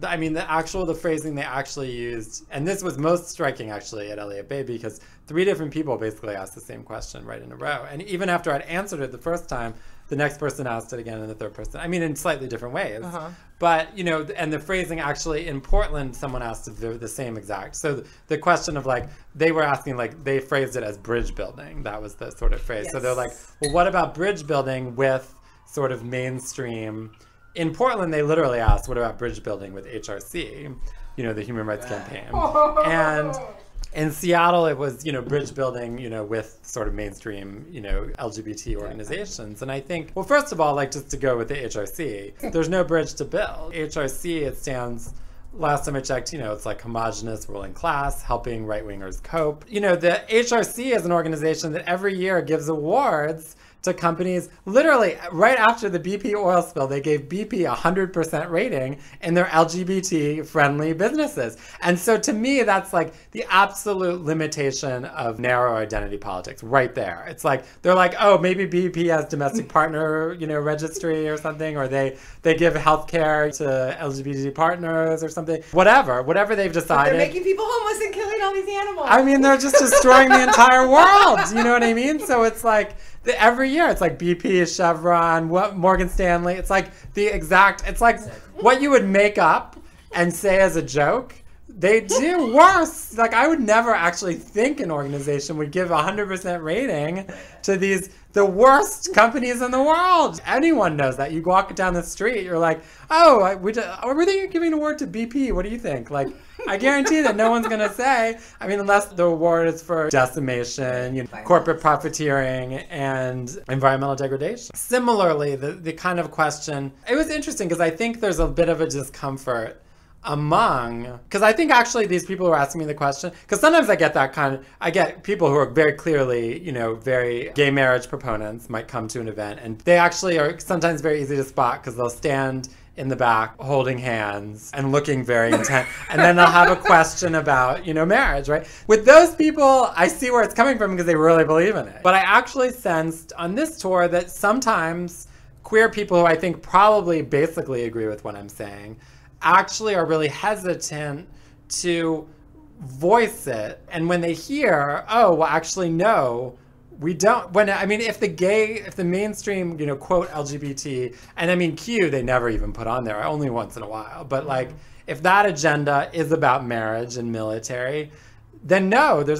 I mean, the phrasing they actually used, and this was most striking actually at Elliott Bay, because 3 different people basically asked the same question right in a row. And even after I'd answered it the first time, the next person asked it again, and the third person, I mean, in slightly different ways. But, you know, and the phrasing actually in Portland, someone asked the same exact. So the question of like, they were asking, like, they phrased it as bridge building. That was the sort of phrase. Yes. So they're like, well, what about bridge building with sort of mainstream? In Portland, they literally asked, what about bridge building with HRC, you know, the Human Rights Campaign? And in Seattle, it was, you know, bridge building, you know, with sort of mainstream, you know, LGBT organizations. And I think, well, first of all, like, just to go with the HRC, there's no bridge to build. HRC, it stands, last time I checked, you know, it's like homogenous ruling class, helping right-wingers cope. You know, the HRC is an organization that every year gives awards to companies. Literally right after the BP oil spill, they gave BP 100% rating in their LGBT friendly businesses. And so to me, that's like the absolute limitation of narrow identity politics right there. It's like, they're like, oh, maybe BP has domestic partner, you know, registry or something, or they give healthcare to LGBT partners or something, whatever they've decided. But they're making people homeless and killing all these animals. I mean, they're just destroying the entire world. You know what I mean? So it's like, every year, it's like BP, Chevron, Morgan Stanley. It's like the exact, it's like what you would make up and say as a joke, they do worse. Like, I would never actually think an organization would give 100% rating to the worst companies in the world. Anyone knows that. You walk down the street, you're like, oh, we're really giving an award to BP. What do you think? Like, I guarantee that no one's gonna say, I mean, unless the award is for decimation, you know, corporate profiteering, and environmental degradation. Similarly, the kind of question, it was interesting because I think there's a bit of a discomfort among, because I think actually these people who are asking me the question, because sometimes I get that kind of, I get people who are very clearly, you know, very gay marriage proponents might come to an event, and they actually are sometimes very easy to spot because they'll stand in the back holding hands and looking very intent, and then they'll have a question about, you know, marriage, right? With those people, I see where it's coming from because they really believe in it. But I actually sensed on this tour that sometimes queer people who I think probably basically agree with what I'm saying actually are really hesitant to voice it. And when they hear, oh, well, actually, no, we don't, when, I mean, if the mainstream, you know, quote LGBT, and I mean, Q, they never even put on there, only once in a while. But like, if that agenda is about marriage and military, then no, there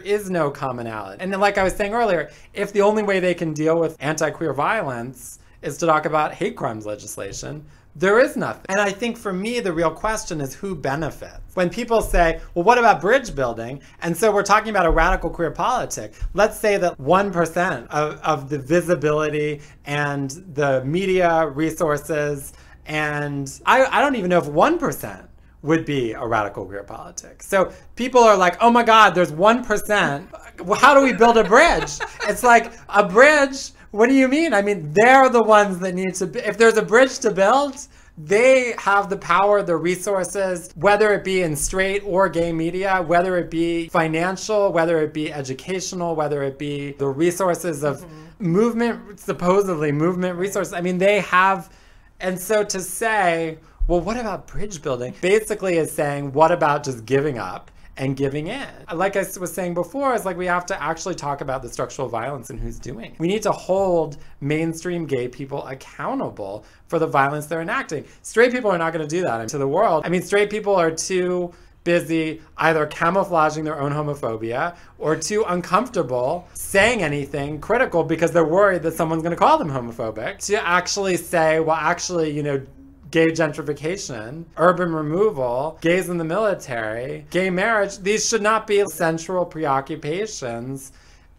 is no commonality. And then, like I was saying earlier, if the only way they can deal with anti-queer violence is to talk about hate crimes legislation, there is nothing. And I think for me, the real question is who benefits? When people say, well, what about bridge building? And so we're talking about a radical queer politic. Let's say that 1% of the visibility and the media resources, and I don't even know if 1% would be a radical queer politic. So people are like, oh my God, there's 1%. How do we build a bridge? It's like a bridge. What do you mean? I mean, they're the ones that need to, if there's a bridge to build, they have the power, the resources, whether it be in straight or gay media, whether it be financial, whether it be educational, whether it be the resources of movement, supposedly movement resources. I mean, they have, and so to say, well, what about bridge building? Basically is saying, what about just giving up and giving in. Like I was saying before, it's like we have to actually talk about the structural violence and who's doing it. We need to hold mainstream gay people accountable for the violence they're enacting. Straight people are not going to do that to the world. I mean, straight people are too busy either camouflaging their own homophobia or too uncomfortable saying anything critical because they're worried that someone's going to call them homophobic to actually say, well, actually, you know, gay gentrification, urban removal, gays in the military, gay marriage, these should not be central preoccupations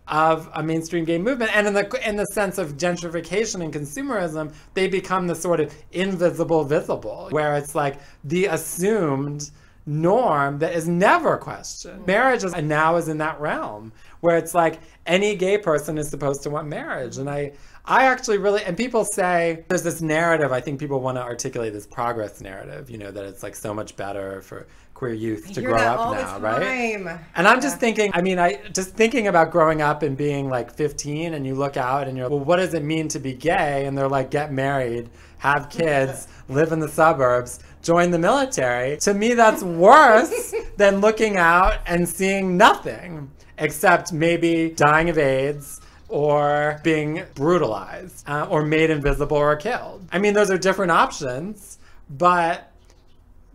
of a mainstream gay movement. And in the sense of gentrification and consumerism, they become the sort of invisible visible, where it's like the assumed norm that is never questioned. Marriage is, and now is in that realm where it's like any gay person is supposed to want marriage. And I actually really, and people say, there's this narrative, I think people want to articulate this progress narrative, you know, that it's like so much better for queer youth to grow up now, right? And I'm just thinking, I mean, just thinking about growing up and being like 15 and you look out and you're like, well, what does it mean to be gay? And they're like, get married, have kids, live in the suburbs, join the military. To me, that's worse than looking out and seeing nothing except maybe dying of AIDS or being brutalized or made invisible or killed. I mean, those are different options, but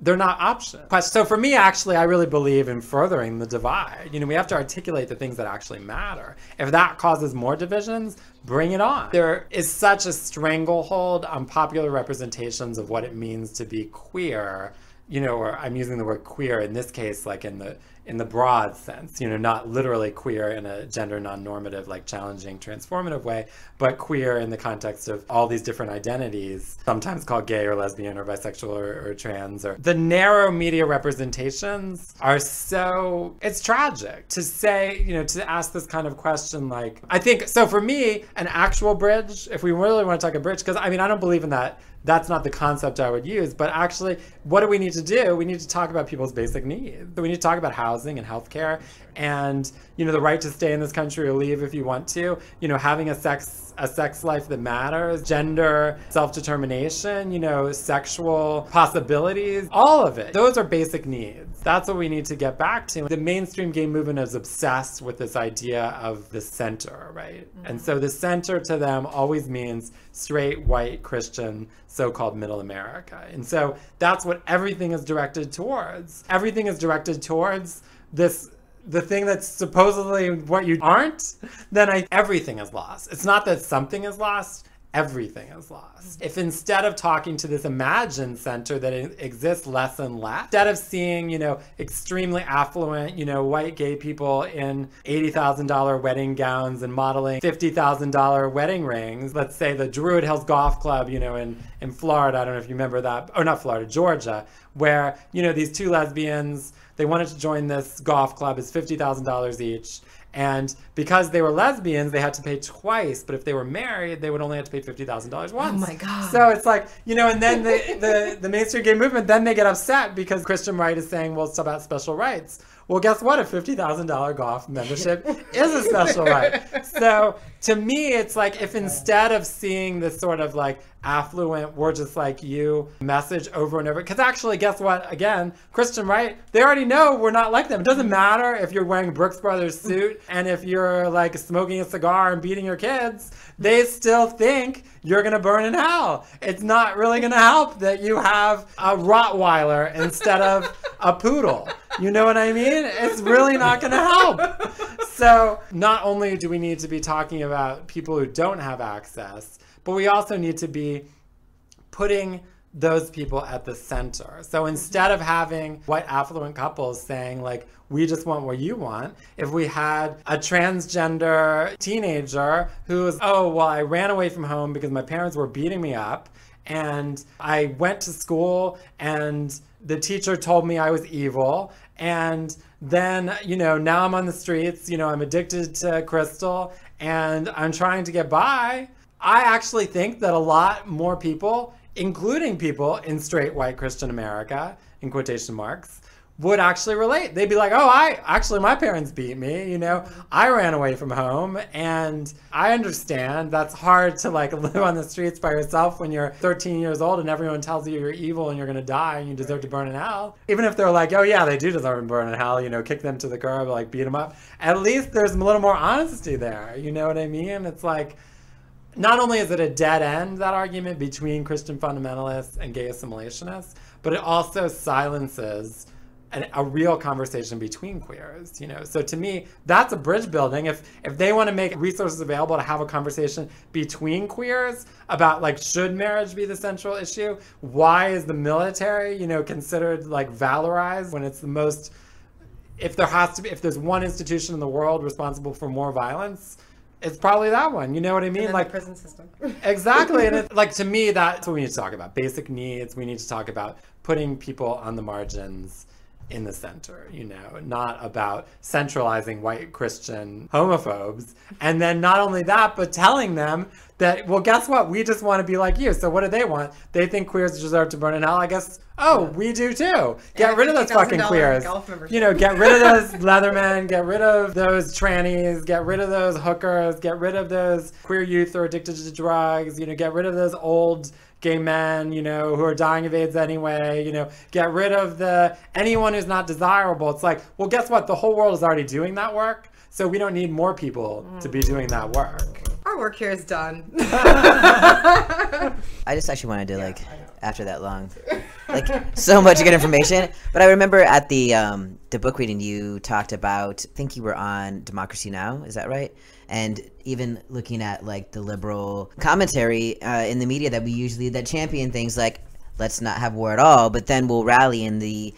they're not options. So for me, actually, I really believe in furthering the divide. You know, we have to articulate the things that actually matter. If that causes more divisions, bring it on. There is such a stranglehold on popular representations of what it means to be queer, you know, or I'm using the word queer in this case, like in the broad sense, you know, not literally queer in a gender non-normative, like challenging, transformative way, but queer in the context of all these different identities, sometimes called gay or lesbian or bisexual or trans. Or the narrow media representations are so, it's tragic to say, you know, to ask this kind of question, like, I think, so for me, an actual bridge, if we really want to talk a bridge, because I mean, I don't believe in that. That's not the concept I would use, but actually, what do we need to do? We need to talk about people's basic needs. We need to talk about housing and healthcare and, you know, the right to stay in this country or leave if you want to, you know, having a sex life that matters, gender, self-determination, you know, sexual possibilities, all of it. Those are basic needs. That's what we need to get back to. The mainstream gay movement is obsessed with this idea of the center, right? Mm-hmm. And so the center to them always means straight, white, Christian, so-called middle America. And so that's what everything is directed towards. Everything is directed towards this, the thing that's supposedly what you aren't, then everything is lost. It's not that something is lost, everything is lost. If instead of talking to this imagined center that exists less and less, instead of seeing, you know, extremely affluent, you know, white gay people in $80,000 wedding gowns and modeling $50,000 wedding rings, let's say the Druid Hills Golf Club, you know, in Florida, I don't know if you remember that, or not Florida, Georgia, where, you know, these two lesbians, they wanted to join this golf club, it's $50,000 each. And because they were lesbians, they had to pay twice. But if they were married, they would only have to pay $50,000 once. Oh my God. So it's like, you know, and then the mainstream gay movement, then they get upset because Christian right is saying, well, it's about special rights. Well, guess what? A $50,000 golf membership is a special right. So to me, it's like if instead of seeing this sort of like affluent, we're just like you message over and over, because actually, guess what? Again, Christian right, they already know we're not like them. It doesn't matter if you're wearing a Brooks Brothers suit and if you're like smoking a cigar and beating your kids, they still think you're going to burn in hell. It's not really going to help that you have a Rottweiler instead of a poodle. You know what I mean? It's really not going to help. So not only do we need to be talking about people who don't have access, but we also need to be putting those people at the center. So instead of having white affluent couples saying like, we just want what you want. If we had a transgender teenager who was, oh, well, I ran away from home because my parents were beating me up and I went to school and the teacher told me I was evil. And then, you know, now I'm on the streets, you know, I'm addicted to crystal and I'm trying to get by. I actually think that a lot more people, including people in straight white Christian America, in quotation marks, would actually relate. They'd be like, oh, my parents beat me, you know, I ran away from home, and I understand that's hard to like live on the streets by yourself when you're 13 years old and everyone tells you you're evil and you're gonna die and you deserve to burn in hell. Even if they're like, oh yeah, they do deserve to burn in hell, you know, kick them to the curb, like beat them up. At least there's a little more honesty there, you know what I mean? It's like, not only is it a dead end, that argument between Christian fundamentalists and gay assimilationists, but it also silences a real conversation between queers, you know? So to me, that's a bridge building. If they wanna make resources available to have a conversation between queers about like, should marriage be the central issue? Why is the military, you know, considered like valorized when it's the most, if there's one institution in the world responsible for more violence, it's probably that one, you know what I mean? Like the prison system. Exactly, and it's, like to me, that's what we need to talk about. Basic needs, we need to talk about putting people on the margins in the center, you know, not about centralizing white Christian homophobes. And then not only that, but telling them that, well, guess what? We just want to be like you. So what do they want? They think queers deserve to burn in hell. I guess, oh, we do too. Get rid of those fucking queers. You know, get rid of those leathermen, get rid of those trannies, get rid of those hookers, get rid of those queer youth who are addicted to drugs, you know, get rid of those old gay men, you know, who are dying of AIDS anyway, you know, get rid of anyone who's not desirable. It's like, well, guess what? The whole world is already doing that work. So we don't need more people to be doing that work. Our work here is done. I just actually wanted to like, after that long, like so much good information. But I remember at the book reading, you talked about, I think you were on Democracy Now!, is that right? And even looking at like the liberal commentary in the media that we usually, that champion things like, let's not have war at all, but then we'll rally in the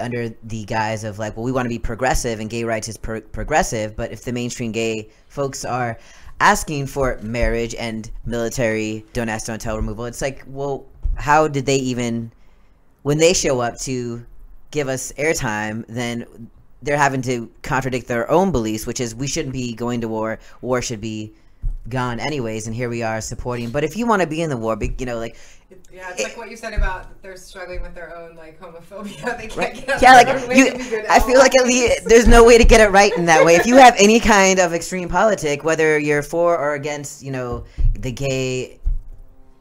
under the guise of like, well, we want to be progressive and gay rights is progressive, but if the mainstream gay folks are asking for marriage and military don't ask, don't tell removal, it's like, well, how did they even, when they show up to give us airtime, then they're having to contradict their own beliefs, which is we shouldn't be going to war, war should be gone anyways, and here we are supporting, but if you want to be in the war, you know, like, yeah, it's like what you said about they're struggling with their own like homophobia. They can't get out. Yeah, like I feel like at least there's no way to get it right in that way. If you have any kind of extreme politic, whether you're for or against, you know, the gay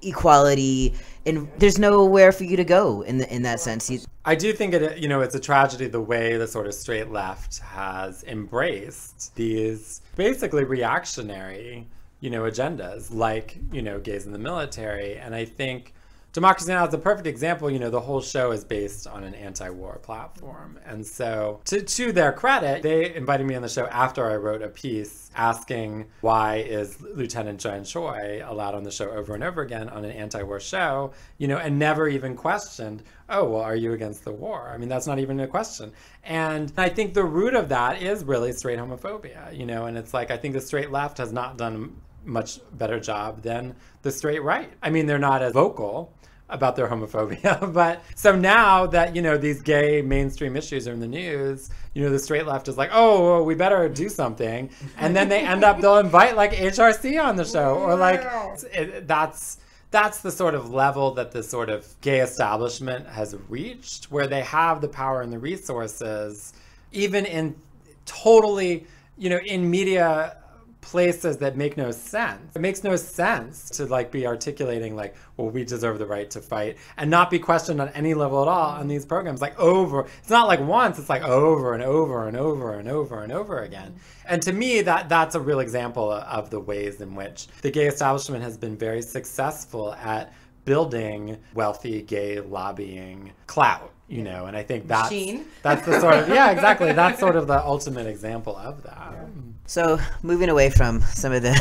equality, and there's nowhere for you to go in that sense. I do think it, you know, it's a tragedy the way the sort of straight left has embraced these basically reactionary, you know, agendas like, you know, gays in the military. And I think Democracy Now! Is a perfect example. You know, the whole show is based on an anti-war platform. And so to their credit, they invited me on the show after I wrote a piece asking why is Lieutenant John Choi allowed on the show over and over again on an anti-war show, you know, and never even questioned, oh, well, are you against the war? I mean, that's not even a question. And I think the root of that is really straight homophobia, you know, and it's like, I think the straight left has not done much better job than the straight right. I mean, they're not as vocal about their homophobia, but so now that, you know, these gay mainstream issues are in the news, you know, the straight left is like, oh, we better do something. And then they end up, they'll invite like HRC on the show, or like, that's the sort of level that the sort of gay establishment has reached, where they have the power and the resources, even in totally, you know, in media places that make no sense. It makes no sense to like be articulating like, well, we deserve the right to fight and not be questioned on any level at all on these programs, like over, it's not like once, it's like over and over and over and over and over again. And to me, that's a real example of the ways in which the gay establishment has been very successful at building wealthy gay lobbying clout, you know, and I think that's the sort of, yeah, exactly, that's sort of the ultimate example of that. Yeah. So moving away from some of the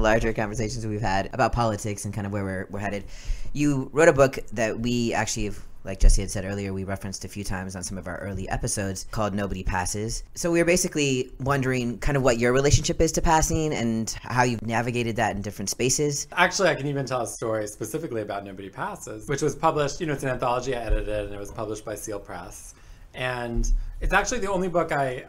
larger conversations we've had about politics and kind of where we're headed, you wrote a book that we actually have, like Jesse had said earlier, we referenced a few times on some of our early episodes, called Nobody Passes. So we were basically wondering kind of what your relationship is to passing and how you've navigated that in different spaces. Actually, I can even tell a story specifically about Nobody Passes, which was published, you know, it's an anthology I edited, and it was published by Seal Press. And it's actually the only book I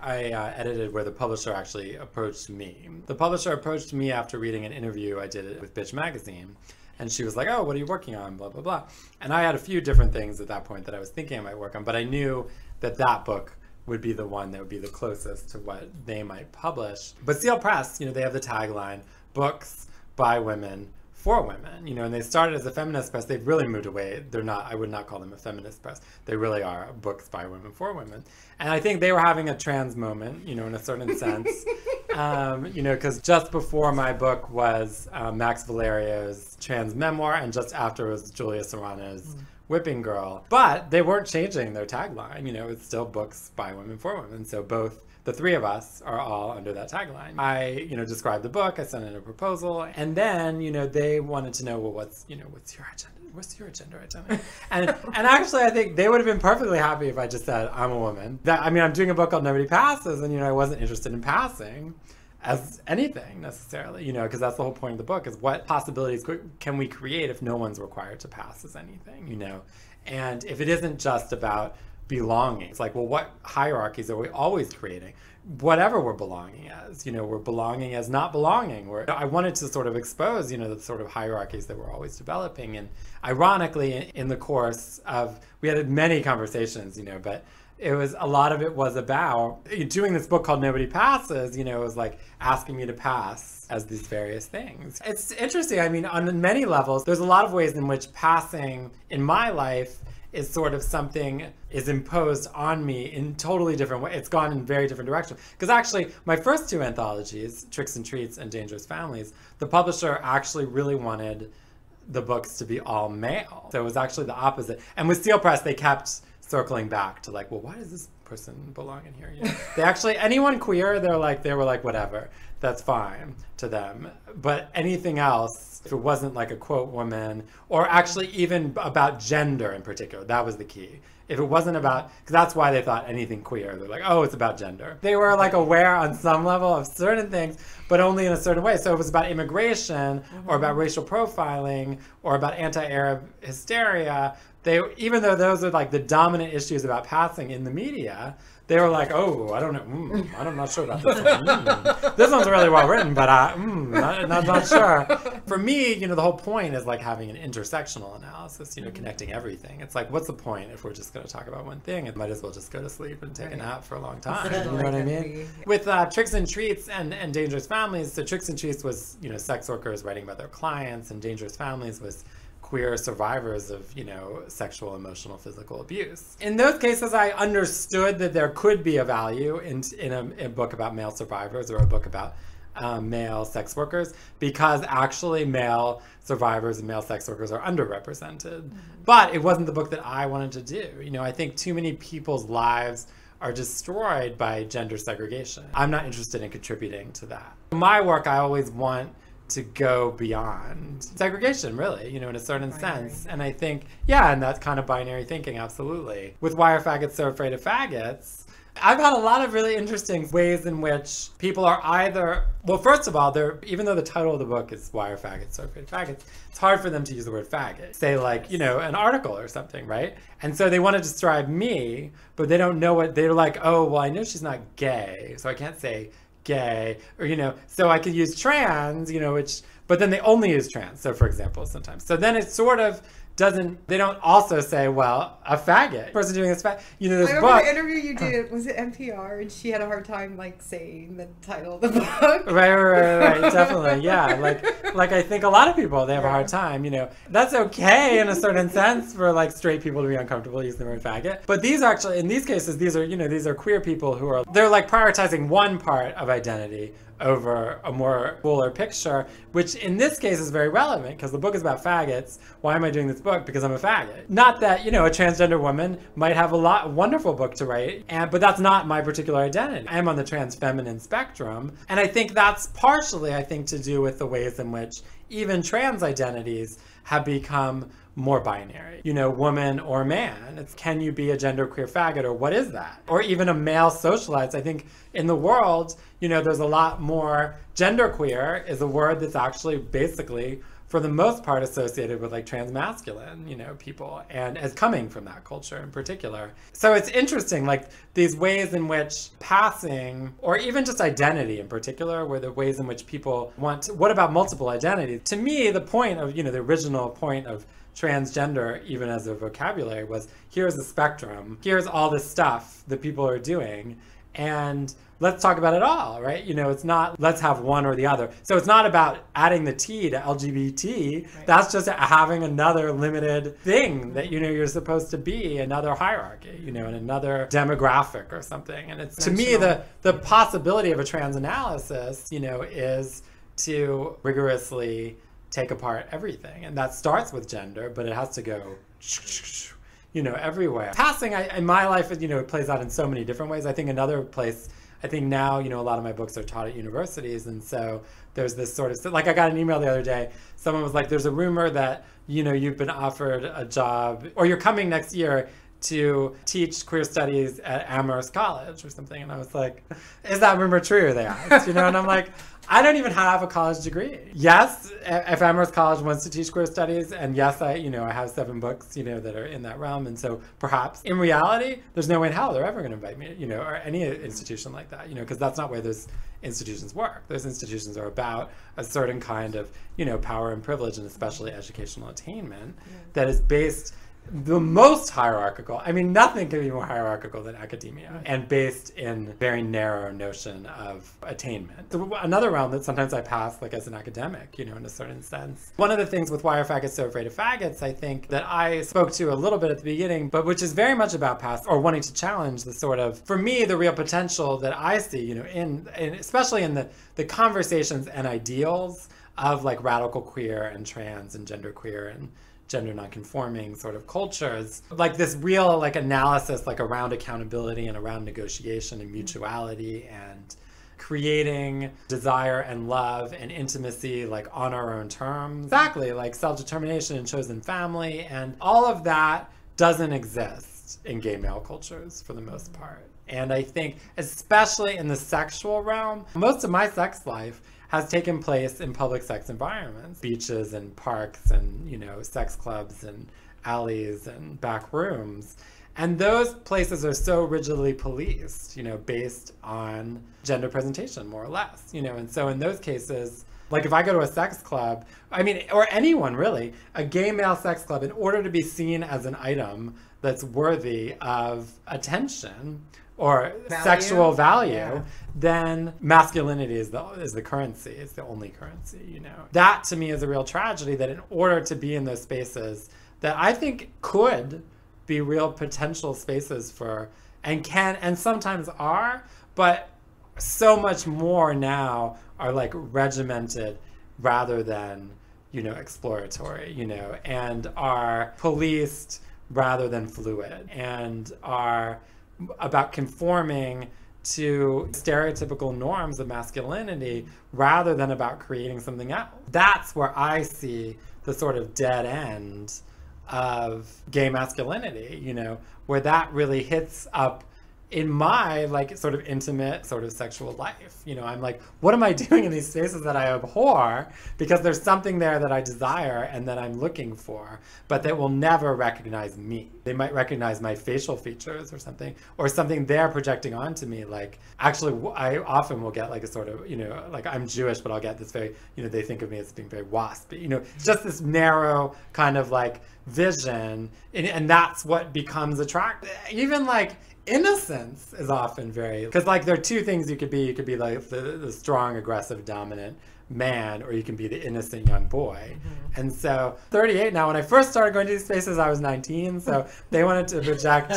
edited where the publisher actually approached me. The publisher approached me after reading an interview I did with Bitch Magazine. And she was like, oh, what are you working on? Blah, blah, blah. And I had a few different things at that point that I was thinking I might work on, but I knew that that book would be the one that would be the closest to what they might publish. But Seal Press, you know, they have the tagline, books by women for women, you know, and they started as a feminist press. They've really moved away. They're not, I would not call them a feminist press. They really are books by women for women. And I think they were having a trans moment, you know, in a certain sense, you know, because just before my book was Max Valerio's trans memoir, and just after was Julia Serrano's Whipping Girl. But they weren't changing their tagline, you know, it's still books by women for women. So both the three of us are all under that tagline. I, you know, described the book, I sent in a proposal, and then, you know, they wanted to know, well, what's, you know, what's your agenda? What's your gender identity? And actually, I think they would have been perfectly happy if I just said, I'm a woman. That, I mean, I'm doing a book called Nobody Passes, and, you know, I wasn't interested in passing as anything necessarily, you know, because that's the whole point of the book, is what possibilities can we create if no one's required to pass as anything, you know? And if it isn't just about belonging. It's like, well, what hierarchies are we always creating? Whatever we're belonging as, you know, we're belonging as not belonging. I wanted to sort of expose, you know, the sort of hierarchies that we're always developing. And ironically, in the course of, we had many conversations, you know, but it was, a lot of it was about doing this book called Nobody Passes, you know, it was like asking me to pass as these various things. It's interesting. I mean, on many levels, there's a lot of ways in which passing in my life is sort of something is imposed on me in totally different way. It's gone in very different directions. Because actually, my first two anthologies, Tricks and Treats and Dangerous Families, the publisher actually really wanted the books to be all male. So it was actually the opposite. And with Seal Press, they kept circling back to like, well, why does this person belong in here? You know? They actually, anyone queer, they're like, they were like, whatever, that's fine to them. But anything else, if it wasn't like a quote woman, or actually even about gender in particular, that was the key. If it wasn't about, because that's why they thought anything queer, they're like, oh, it's about gender. They were like aware on some level of certain things, but only in a certain way. So it was about immigration, or about racial profiling, or about anti-Arab hysteria. They, even though those are like the dominant issues about passing in the media, they were like, oh, I don't know, I'm not sure about this one. This one's really well written, but I'm not sure. For me, you know, the whole point is like having an intersectional analysis, you know, connecting everything. It's like, what's the point if we're just going to talk about one thing? It might as well just go to sleep and take a nap for a long time. You know what I mean? With Tricks and Treats and Dangerous Families, so Tricks and Treats was, you know, sex workers writing about their clients, and Dangerous Families was queer survivors of, you know, sexual, emotional, physical abuse. In those cases, I understood that there could be a value in a book about male survivors, or a book about male sex workers, because actually male survivors and male sex workers are underrepresented. But it wasn't the book that I wanted to do. You know, I think too many people's lives are destroyed by gender segregation. I'm not interested in contributing to that. In my work, I always want to go beyond segregation, really, you know, in a certain sense. And I think, yeah, and that's kind of binary thinking, absolutely. With Why Are Faggots So Afraid of Faggots, I've had a lot of really interesting ways in which people are either, well, first of all, they're, even though the title of the book is Why Are Faggots So Afraid of Faggots, it's hard for them to use the word faggot. Say like, you know, an article or something, right? And so they want to describe me, but they don't know what, they're like, oh, well, I know she's not gay, so I can't say gay, or, you know, so I could use trans, you know, which, but then they only use trans, so for example, sometimes. So then it sort of doesn't, they don't also say, well, a faggot. The person doing this, you know, this book. I remember the interview you did, was it NPR, and she had a hard time, like, saying the title of the book. Right, definitely, yeah. Like I think a lot of people, they have a hard time, you know. That's okay in a certain sense for, like, straight people to be uncomfortable using the word faggot. But these are actually, in these cases, these are, you know, these are queer people who are, they're, like, prioritizing one part of identity over a more fuller picture, which in this case is very relevant because the book is about faggots. Why am I doing this book? Because I'm a faggot. Not that, you know, a transgender woman might have a wonderful book to write, but that's not my particular identity. I am on the trans feminine spectrum. And I think that's partially, I think, to do with the ways in which even trans identities have become more binary, you know, woman or man. It's, can you be a genderqueer faggot, or what is that? Or even a male socialite. I think in the world, you know, there's a lot more, genderqueer is a word that's actually basically for the most part associated with like transmasculine, you know, people, and as coming from that culture in particular. So it's interesting, like these ways in which passing, or even just identity in particular, were the ways in which people want to, what about multiple identities? To me, the point of, you know, the original point of transgender, even as a vocabulary, was here's the spectrum, here's all this stuff that people are doing, and let's talk about it all, right? You know, it's not, let's have one or the other. So it's not about adding the T to LGBT. Right. That's just having another limited thing that, you know, you're supposed to be, another hierarchy, you know, and another demographic or something. And it's, to me, the possibility of a trans analysis, you know, is to rigorously take apart everything. And that starts with gender, but it has to go, you know, everywhere. Passing, in my life, you know, it plays out in so many different ways. I think another place, I think now, you know, a lot of my books are taught at universities, and so there's this sort of, like, I got an email the other day, someone was like, there's a rumor that, you know, you've been offered a job, or you're coming next year to teach queer studies at Amherst College or something, and I was like, is that rumor true, they asked, you know, and I'm like, I don't even have a college degree. Yes, if Amherst College wants to teach queer studies, and yes, I, you know, I have 7 books, you know, that are in that realm, and so perhaps in reality, there's no way in hell they're ever going to invite me, you know, or any institution like that, you know, because that's not where those institutions work. Those institutions are about a certain kind of, you know, power and privilege, and especially educational attainment, that is based the most hierarchical. I mean, nothing can be more hierarchical than academia, and based in very narrow notion of attainment. So another realm that sometimes I pass, like as an academic, you know, in a certain sense. One of the things with Why Are Faggots So Afraid of Faggots, I think, that I spoke to a little bit at the beginning, but which is very much about past, or wanting to challenge the sort of, for me, the real potential that I see, you know, in especially in the conversations and ideals of like radical queer and trans and genderqueer and gender nonconforming sort of cultures, like this real like analysis like around accountability and around negotiation and mutuality and creating desire and love and intimacy like on our own terms, exactly, like self-determination and chosen family, and all of that doesn't exist in gay male cultures for the most part. And I think especially in the sexual realm, most of my sex life has taken place in public sex environments, beaches and parks and, you know, sex clubs and alleys and back rooms. And those places are so rigidly policed, you know, based on gender presentation, more or less, you know. And so in those cases, like if I go to a sex club, I mean, or anyone really, a gay male sex club, in order to be seen as an item that's worthy of attention, or value, sexual value, then masculinity is the currency. It's the only currency, you know. That to me is a real tragedy, that in order to be in those spaces that I think could be real potential spaces for, and can, and sometimes are, but so much more now are like regimented rather than, you know, exploratory, you know, and are policed rather than fluid, and are about conforming to stereotypical norms of masculinity rather than about creating something else. That's where I see the sort of dead end of gay masculinity, you know, where that really hits up in my like sort of intimate sort of sexual life. You know, I'm like, what am I doing in these spaces that I abhor, because there's something there that I desire and that I'm looking for, but that will never recognize me. They might recognize my facial features or something they're projecting onto me. Like, actually, I often will get like a sort of, you know, like I'm Jewish, but I'll get this very, you know, they think of me as being very waspy, you know, just this narrow kind of like vision. And that's what becomes attractive. Even like, innocence is often very, because like there are two things you could be. You could be like the strong, aggressive, dominant man, or you can be the innocent young boy. Mm-hmm. And so 38 now, when I first started going to these spaces, I was 19. So they wanted to project,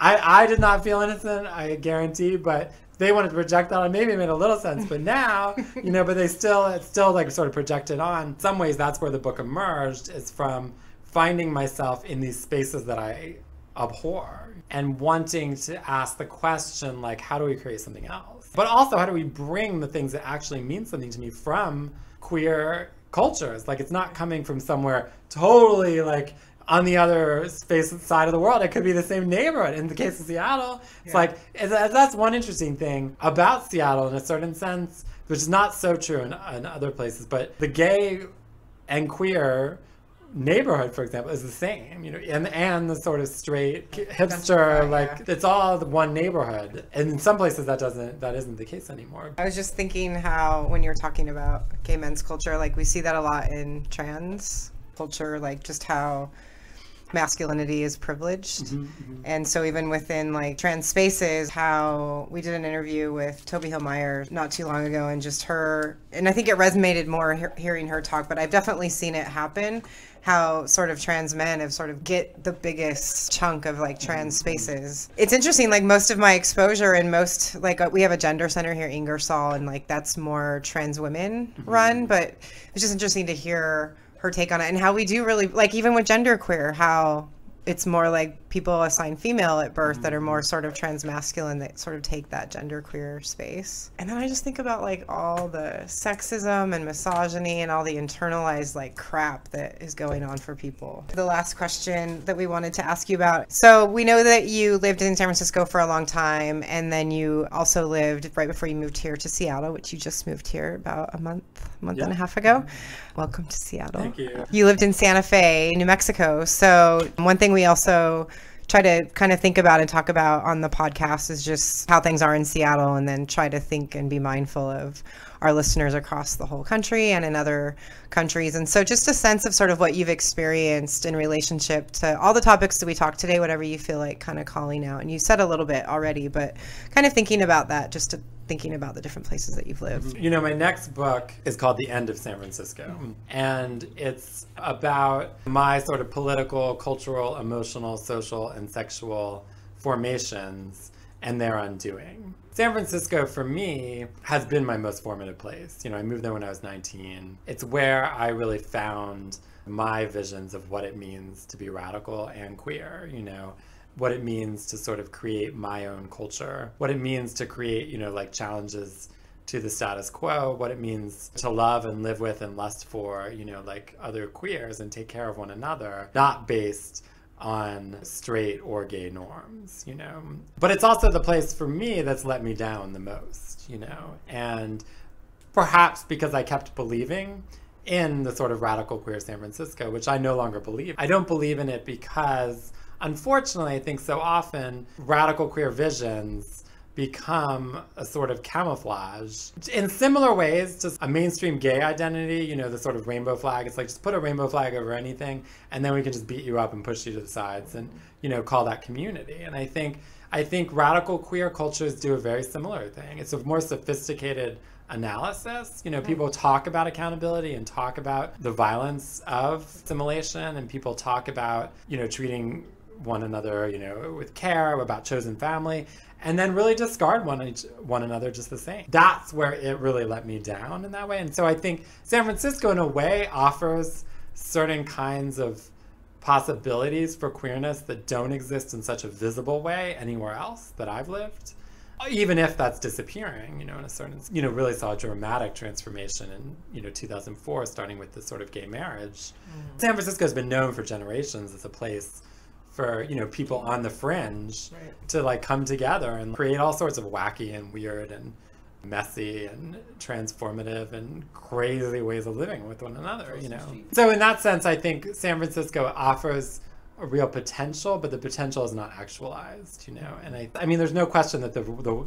I did not feel innocent, I guarantee, but they wanted to project that on. Maybe it made a little sense, but now, you know, but they still, it's still like sort of projected on. In some ways, that's where the book emerged, is from finding myself in these spaces that I abhor and wanting to ask the question, like, how do we create something else? But also, how do we bring the things that actually mean something to me from queer cultures? Like, it's not coming from somewhere totally like on the other space side of the world. It could be the same neighborhood. In the case of Seattle, it's like, that's one interesting thing about Seattle in a certain sense, which is not so true in other places, but the gay and queer neighborhood, for example, is the same, you know, and the sort of straight hipster, like, it's all the one neighborhood. And in some places that isn't the case anymore. I was just thinking how, when you're talking about gay men's culture, like, we see that a lot in trans culture, like just how masculinity is privileged. Mm-hmm, mm-hmm. And so even within like trans spaces, how we did an interview with Toby Hill-Meyer not too long ago, and just her, and I think it resonated more hearing her talk, but I've definitely seen it happen, how sort of trans men have sort of get the biggest chunk of like trans spaces. It's interesting, like most of my exposure and most, like, we have a gender center here, Ingersoll, and like that's more trans women run, but it's just interesting to hear her take on it, and how we do really, like, even with genderqueer, how it's more like people assigned female at birth that are more sort of trans masculine that sort of take that genderqueer space. And then I just think about like all the sexism and misogyny and all the internalized like crap that is going on for people. The last question that we wanted to ask you about. So we know that you lived in San Francisco for a long time, and then you also lived right before you moved here to Seattle, which you just moved here about a month and a half ago. Welcome to Seattle. Thank you. You lived in Santa Fe, New Mexico. So one thing we also try to kind of think about and talk about on the podcast is just how things are in Seattle, and then try to think and be mindful of our listeners across the whole country and in other countries. And so just a sense of sort of what you've experienced in relationship to all the topics that we talked today, whatever you feel like kind of calling out. And you said a little bit already, but kind of thinking about that, just to thinking about the different places that you've lived. You know, my next book is called The End of San Francisco. And it's about my sort of political, cultural, emotional, social, and sexual formations and their undoing. San Francisco, for me, has been my most formative place. You know, I moved there when I was 19. It's where I really found my visions of what it means to be radical and queer, you know, what it means to sort of create my own culture, what it means to create, you know, like challenges to the status quo, what it means to love and live with and lust for, you know, like other queers and take care of one another, not based on straight or gay norms, you know. But it's also the place for me that's let me down the most, you know, and perhaps because I kept believing in the sort of radical queer San Francisco, which I no longer believe. I don't believe in it because, unfortunately, I think so often radical queer visions become a sort of camouflage in similar ways to a mainstream gay identity, you know, the sort of rainbow flag. It's like, just put a rainbow flag over anything, and then we can just beat you up and push you to the sides and, you know, call that community. And I think radical queer cultures do a very similar thing. It's a more sophisticated analysis. You know, people talk about accountability and talk about the violence of assimilation, and people talk about, you know, treating one another, you know, with care, about chosen family, and then really discard one another just the same. That's where it really let me down in that way. And so I think San Francisco, in a way, offers certain kinds of possibilities for queerness that don't exist in such a visible way anywhere else that I've lived, even if that's disappearing, you know, in a certain, you know, really saw a dramatic transformation in, you know, 2004, starting with the sort of gay marriage. San Francisco has been known for generations as a place for, you know, people on the fringe to like come together and create all sorts of wacky and weird and messy and transformative and crazy ways of living with one another, you know. So in that sense, I think San Francisco offers a real potential, but the potential is not actualized, you know. And I mean, there's no question that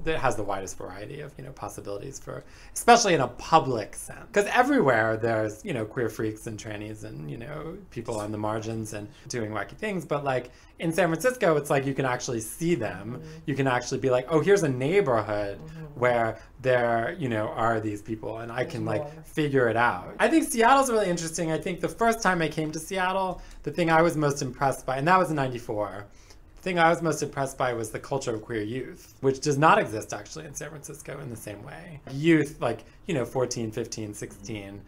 it has the widest variety of, you know, possibilities for, especially in a public sense, because everywhere there's, you know, queer freaks and trannies and, you know, people on the margins and doing wacky things. But like in San Francisco, it's like you can actually see them. You can actually be like, oh, here's a neighborhood where there, you know, are these people, and I can like figure it out. I think Seattle's really interesting. I think the first time I came to Seattle, the thing I was most impressed by, and that was in '94, the thing I was most impressed by was the culture of queer youth, which does not exist actually in San Francisco in the same way. Youth, like, you know, 14, 15, 16,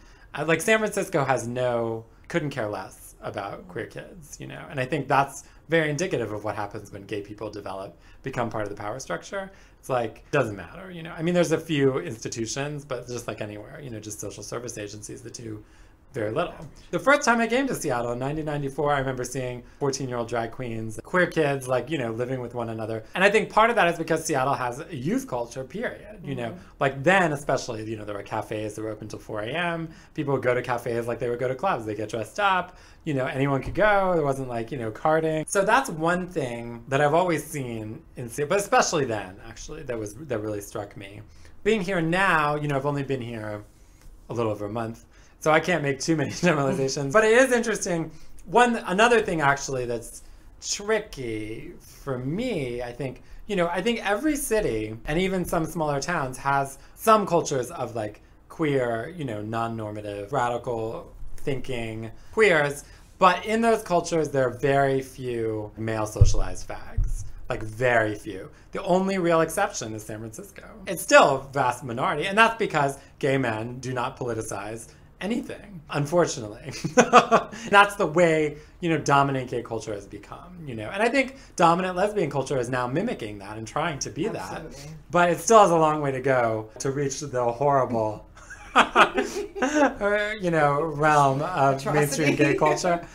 like San Francisco has couldn't care less about queer kids, you know. And I think that's very indicative of what happens when gay people become part of the power structure. It's like, doesn't matter, you know. I mean, there's a few institutions, but just like anywhere, you know, just social service agencies that do very little. The first time I came to Seattle in 1994, I remember seeing 14-year-old drag queens, queer kids, like, you know, living with one another. And I think part of that is because Seattle has a youth culture, period. You know, like then especially, you know, there were cafes that were open till 4 a.m. People would go to cafes like they would go to clubs. They get dressed up. You know, anyone could go. There wasn't like, you know, carding. So that's one thing that I've always seen in Seattle, but especially then, actually, that really struck me. Being here now, you know, I've only been here a little over a month, so I can't make too many generalizations. But it is interesting. Another thing actually that's tricky for me, I think, you know, I think every city and even some smaller towns has some cultures of like queer, you know, non-normative, radical thinking queers. But in those cultures, there are very few male socialized fags. Like very few. The only real exception is San Francisco. It's still a vast minority, and that's because gay men do not politicize anything, unfortunately. That's the way, you know, dominant gay culture has become, you know, and I think dominant lesbian culture is now mimicking that and trying to be Absolutely. That, but it still has a long way to go to reach the horrible, you know, realm of mainstream gay culture.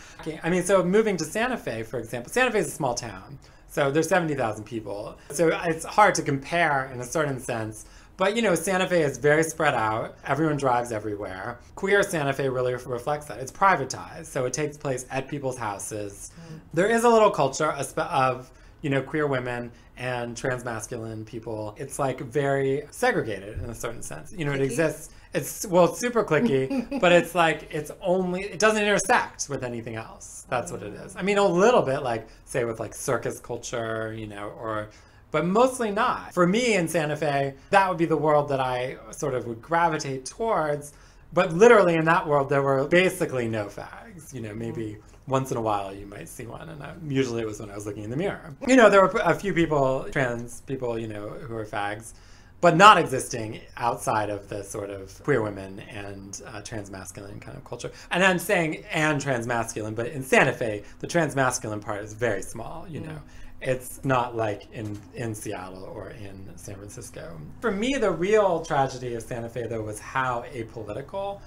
I mean, so moving to Santa Fe, for example, Santa Fe is a small town. So there's 70,000 people. So it's hard to compare in a certain sense. But, you know, Santa Fe is very spread out. Everyone drives everywhere. Queer Santa Fe really reflects that. It's privatized. So it takes place at people's houses. Mm. There is a little culture of, you know, queer women and trans masculine people. It's like very segregated in a certain sense. You know, it exists. It's, well, it's super cliquey, but it's like, it's only, it doesn't intersect with anything else. That's what it is. I mean, a little bit like, say with like circus culture, you know, or, but mostly not. For me in Santa Fe, that would be the world that I sort of would gravitate towards. But literally in that world, there were basically no fags, you know, maybe once in a while you might see one. And usually it was when I was looking in the mirror. You know, there were a few people, trans people, you know, who were fags, but not existing outside of the sort of queer women and transmasculine kind of culture. And I'm saying and transmasculine, but in Santa Fe, the transmasculine part is very small, you know. It's not like in Seattle or in San Francisco. For me, the real tragedy of Santa Fe, though, was how apolitical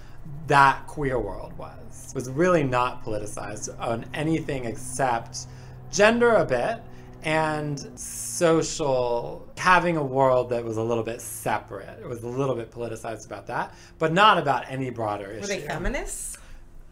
that queer world was. It was really not politicized on anything except gender a bit, and social, having a world that was a little bit separate. It was a little bit politicized about that, but not about any broader issue. Were they feminists?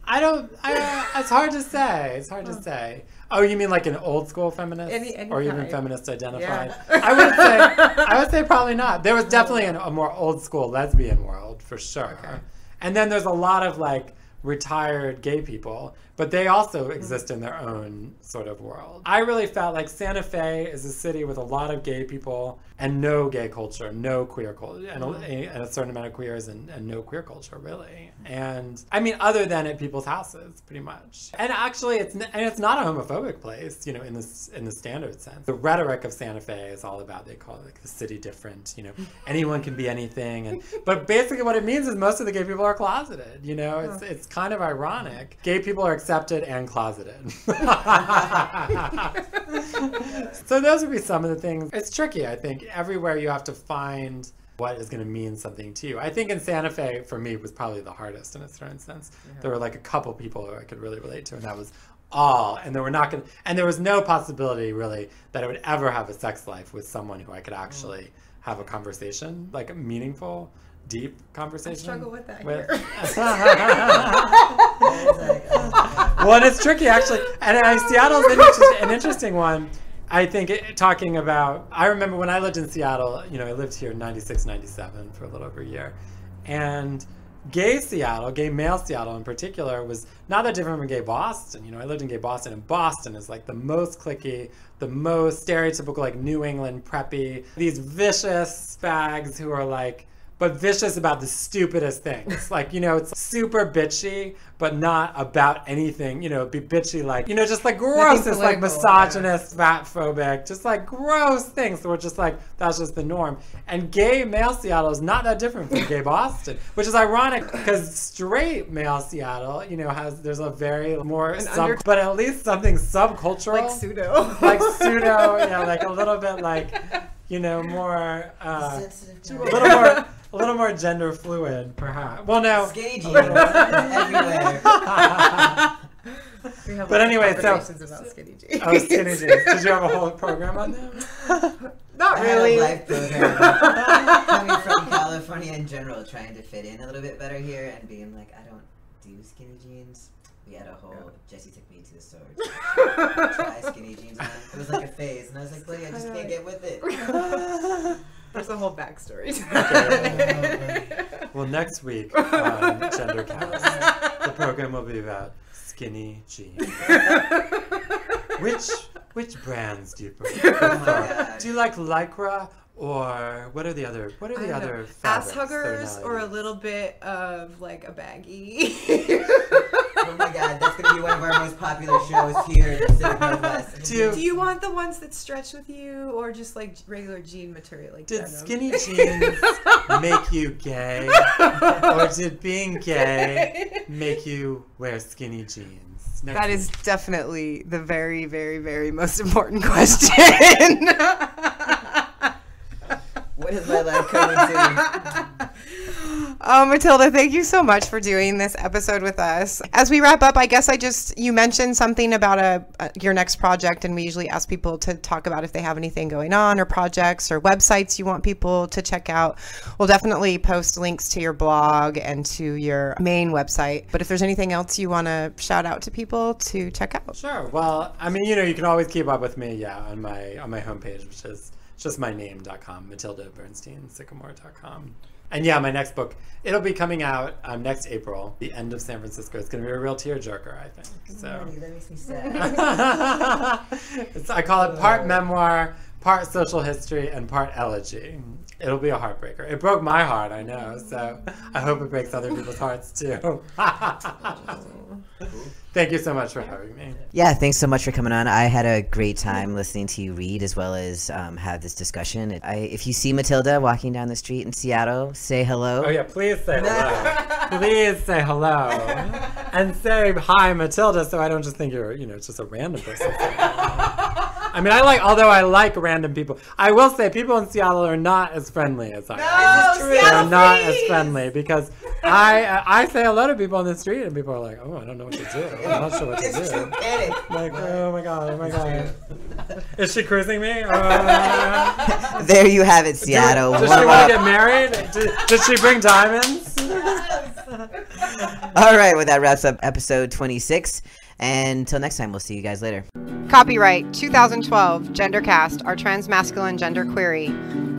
It's hard to say. It's hard to say. Oh, you mean like an old school feminist? Any or even feminist identified? Yeah. I would say probably not. There was definitely a more old school lesbian world for sure. Okay. And then there's a lot of like retired gay people, but they also exist in their own sort of world. I really felt like Santa Fe is a city with a lot of gay people and no gay culture, no queer culture, and a certain amount of queers and no queer culture, really. And I mean, other than at people's houses, pretty much. And actually, it's not a homophobic place, you know, in the standard sense. The rhetoric of Santa Fe is all about, they call it like the city different, you know, anyone can be anything. But basically what it means is most of the gay people are closeted, you know, it's kind of ironic. Gay people are accepted and closeted. So those would be some of the things. It's tricky, I think. Everywhere you have to find what is going to mean something to you. I think in Santa Fe, for me, was probably the hardest in a certain sense. Yeah. There were like a couple people who I could really relate to, and that was all. And there was no possibility really that I would ever have a sex life with someone who I could actually have a conversation, like a meaningful, deep conversation. I struggle with that here. Well, it's tricky actually, and Seattle's an interesting one. I think talking about, I remember when I lived in Seattle, you know, I lived here in 96, 97 for a little over a year, and gay Seattle, gay male Seattle in particular, was not that different from gay Boston. You know, I lived in gay Boston, and Boston is like the most cliquey, the most stereotypical, like New England preppy, these vicious fags who are like, but vicious about the stupidest things. Like, you know, it's super bitchy, but not about anything. You know, it'd be bitchy like, you know, just like gross, it's like misogynist, fatphobic, just like gross things. So we're just like, that's just the norm. And gay male Seattle is not that different from gay Boston, which is ironic because straight male Seattle, you know, there's a very more, but at least something subcultural. Like pseudo. Like pseudo, yeah, like a little bit like, you know, more, a little more, A little more gender fluid, perhaps. Well, now... Skagey. Everywhere. But anyway, so... About skinny jeans. Oh, skinny jeans. Did you have a whole program on them? Not really. I had a life program. Coming from California in general, trying to fit in a little bit better here and being like, I don't do skinny jeans. We had a whole... Yeah. Jesse took me to the store. Try skinny jeans on. It was like a phase. And I was like, Lily, I just can't get with it. There's a whole backstory. Okay. Well, next week on GenderCast, the program will be about skinny jeans. Which brands do you prefer? Oh, do you like Lycra or what are the other? What are the other ass huggers or a little bit of like a baggy? Oh my God, that's gonna be one of our most popular shows here in the Pacific Northwest. Do you want the ones that stretch with you, or just like regular jean material? Like did skinny jeans make you gay, or did being gay make you wear skinny jeans? Next that week. Is definitely the very, very, very most important question. What is my life coming to? Mattilda, thank you so much for doing this episode with us. As we wrap up, I guess you mentioned something about your next project, and we usually ask people to talk about if they have anything going on or projects or websites you want people to check out. We'll definitely post links to your blog and to your main website. But if there's anything else you want to shout out to people to check out. Sure. Well, I mean, you know, you can always keep up with me, yeah, on my homepage, which is just my name.com, MattildaBernsteinSycamore.com. And yeah, my next book, it'll be coming out next April, The End of San Francisco. It's going to be a real tearjerker, I think. So. That makes me sad. I call it part memoir, part social history, and part elegy. It'll be a heartbreaker. It broke my heart, I know, so I hope it breaks other people's hearts, too. Thank you so much for having me. Yeah, thanks so much for coming on. I had a great time listening to you read as well as have this discussion. If you see Mattilda walking down the street in Seattle, say hello. Oh yeah, please say hello. Please say hello. And say hi, Mattilda, so I don't just think you're, you know, just a random person. I mean, although I like random people, I will say people in Seattle are not as friendly as I am. No, Seattle, not as friendly because I say hello to people on the street and people are like, oh, I don't know what to do. I'm not sure what to do. Like, oh my God. Is she cruising me? There you have it, Seattle. Does she want to get married? Did she bring diamonds? All right, well, that wraps up episode 26. And until next time, we'll see you guys later. Copyright 2012 GenderCast, our transmasculine gender query.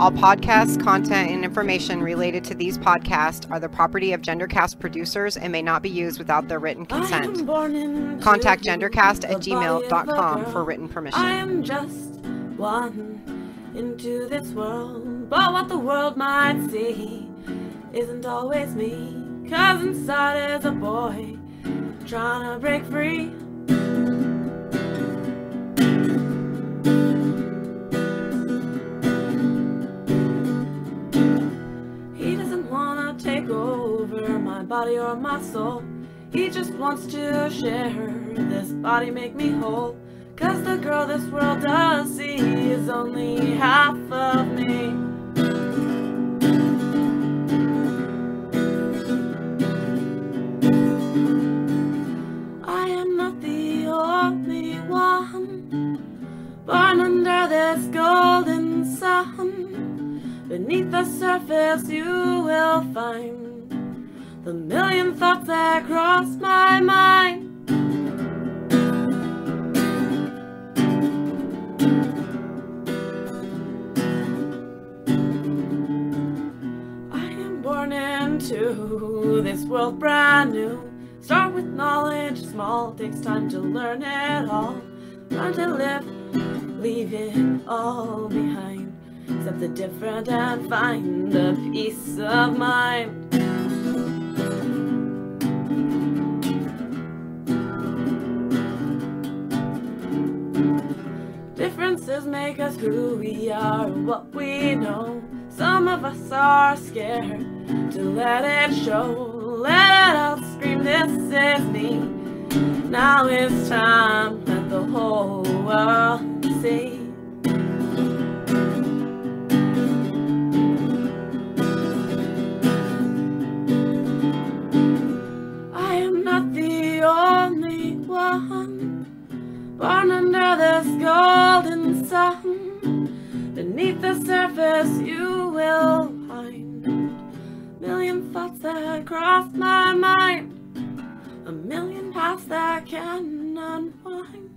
All podcasts, content, and information related to these podcasts are the property of GenderCast producers and may not be used without their written consent. Contact gendercast@gmail.com for written permission. I am just one into this world, but what the world might see isn't always me. 'Cause inside is a boy trying to break free. He doesn't wanna take over my body or my soul. He just wants to share this body, make me whole. 'Cause the girl this world does see is only half of me. I am not the only one born under this golden sun. Beneath the surface you will find the million thoughts that cross my mind. I am born into this world brand new. Start with knowledge small, takes time to learn it all. Learn to live, leave it all behind. Accept the different and find a peace of mind. Differences make us who we are, what we know. Some of us are scared to let it show. Let it all scream, this is me. Now it's time that the whole world see. the surface you will find a million thoughts that cross my mind, a million paths that can unwind.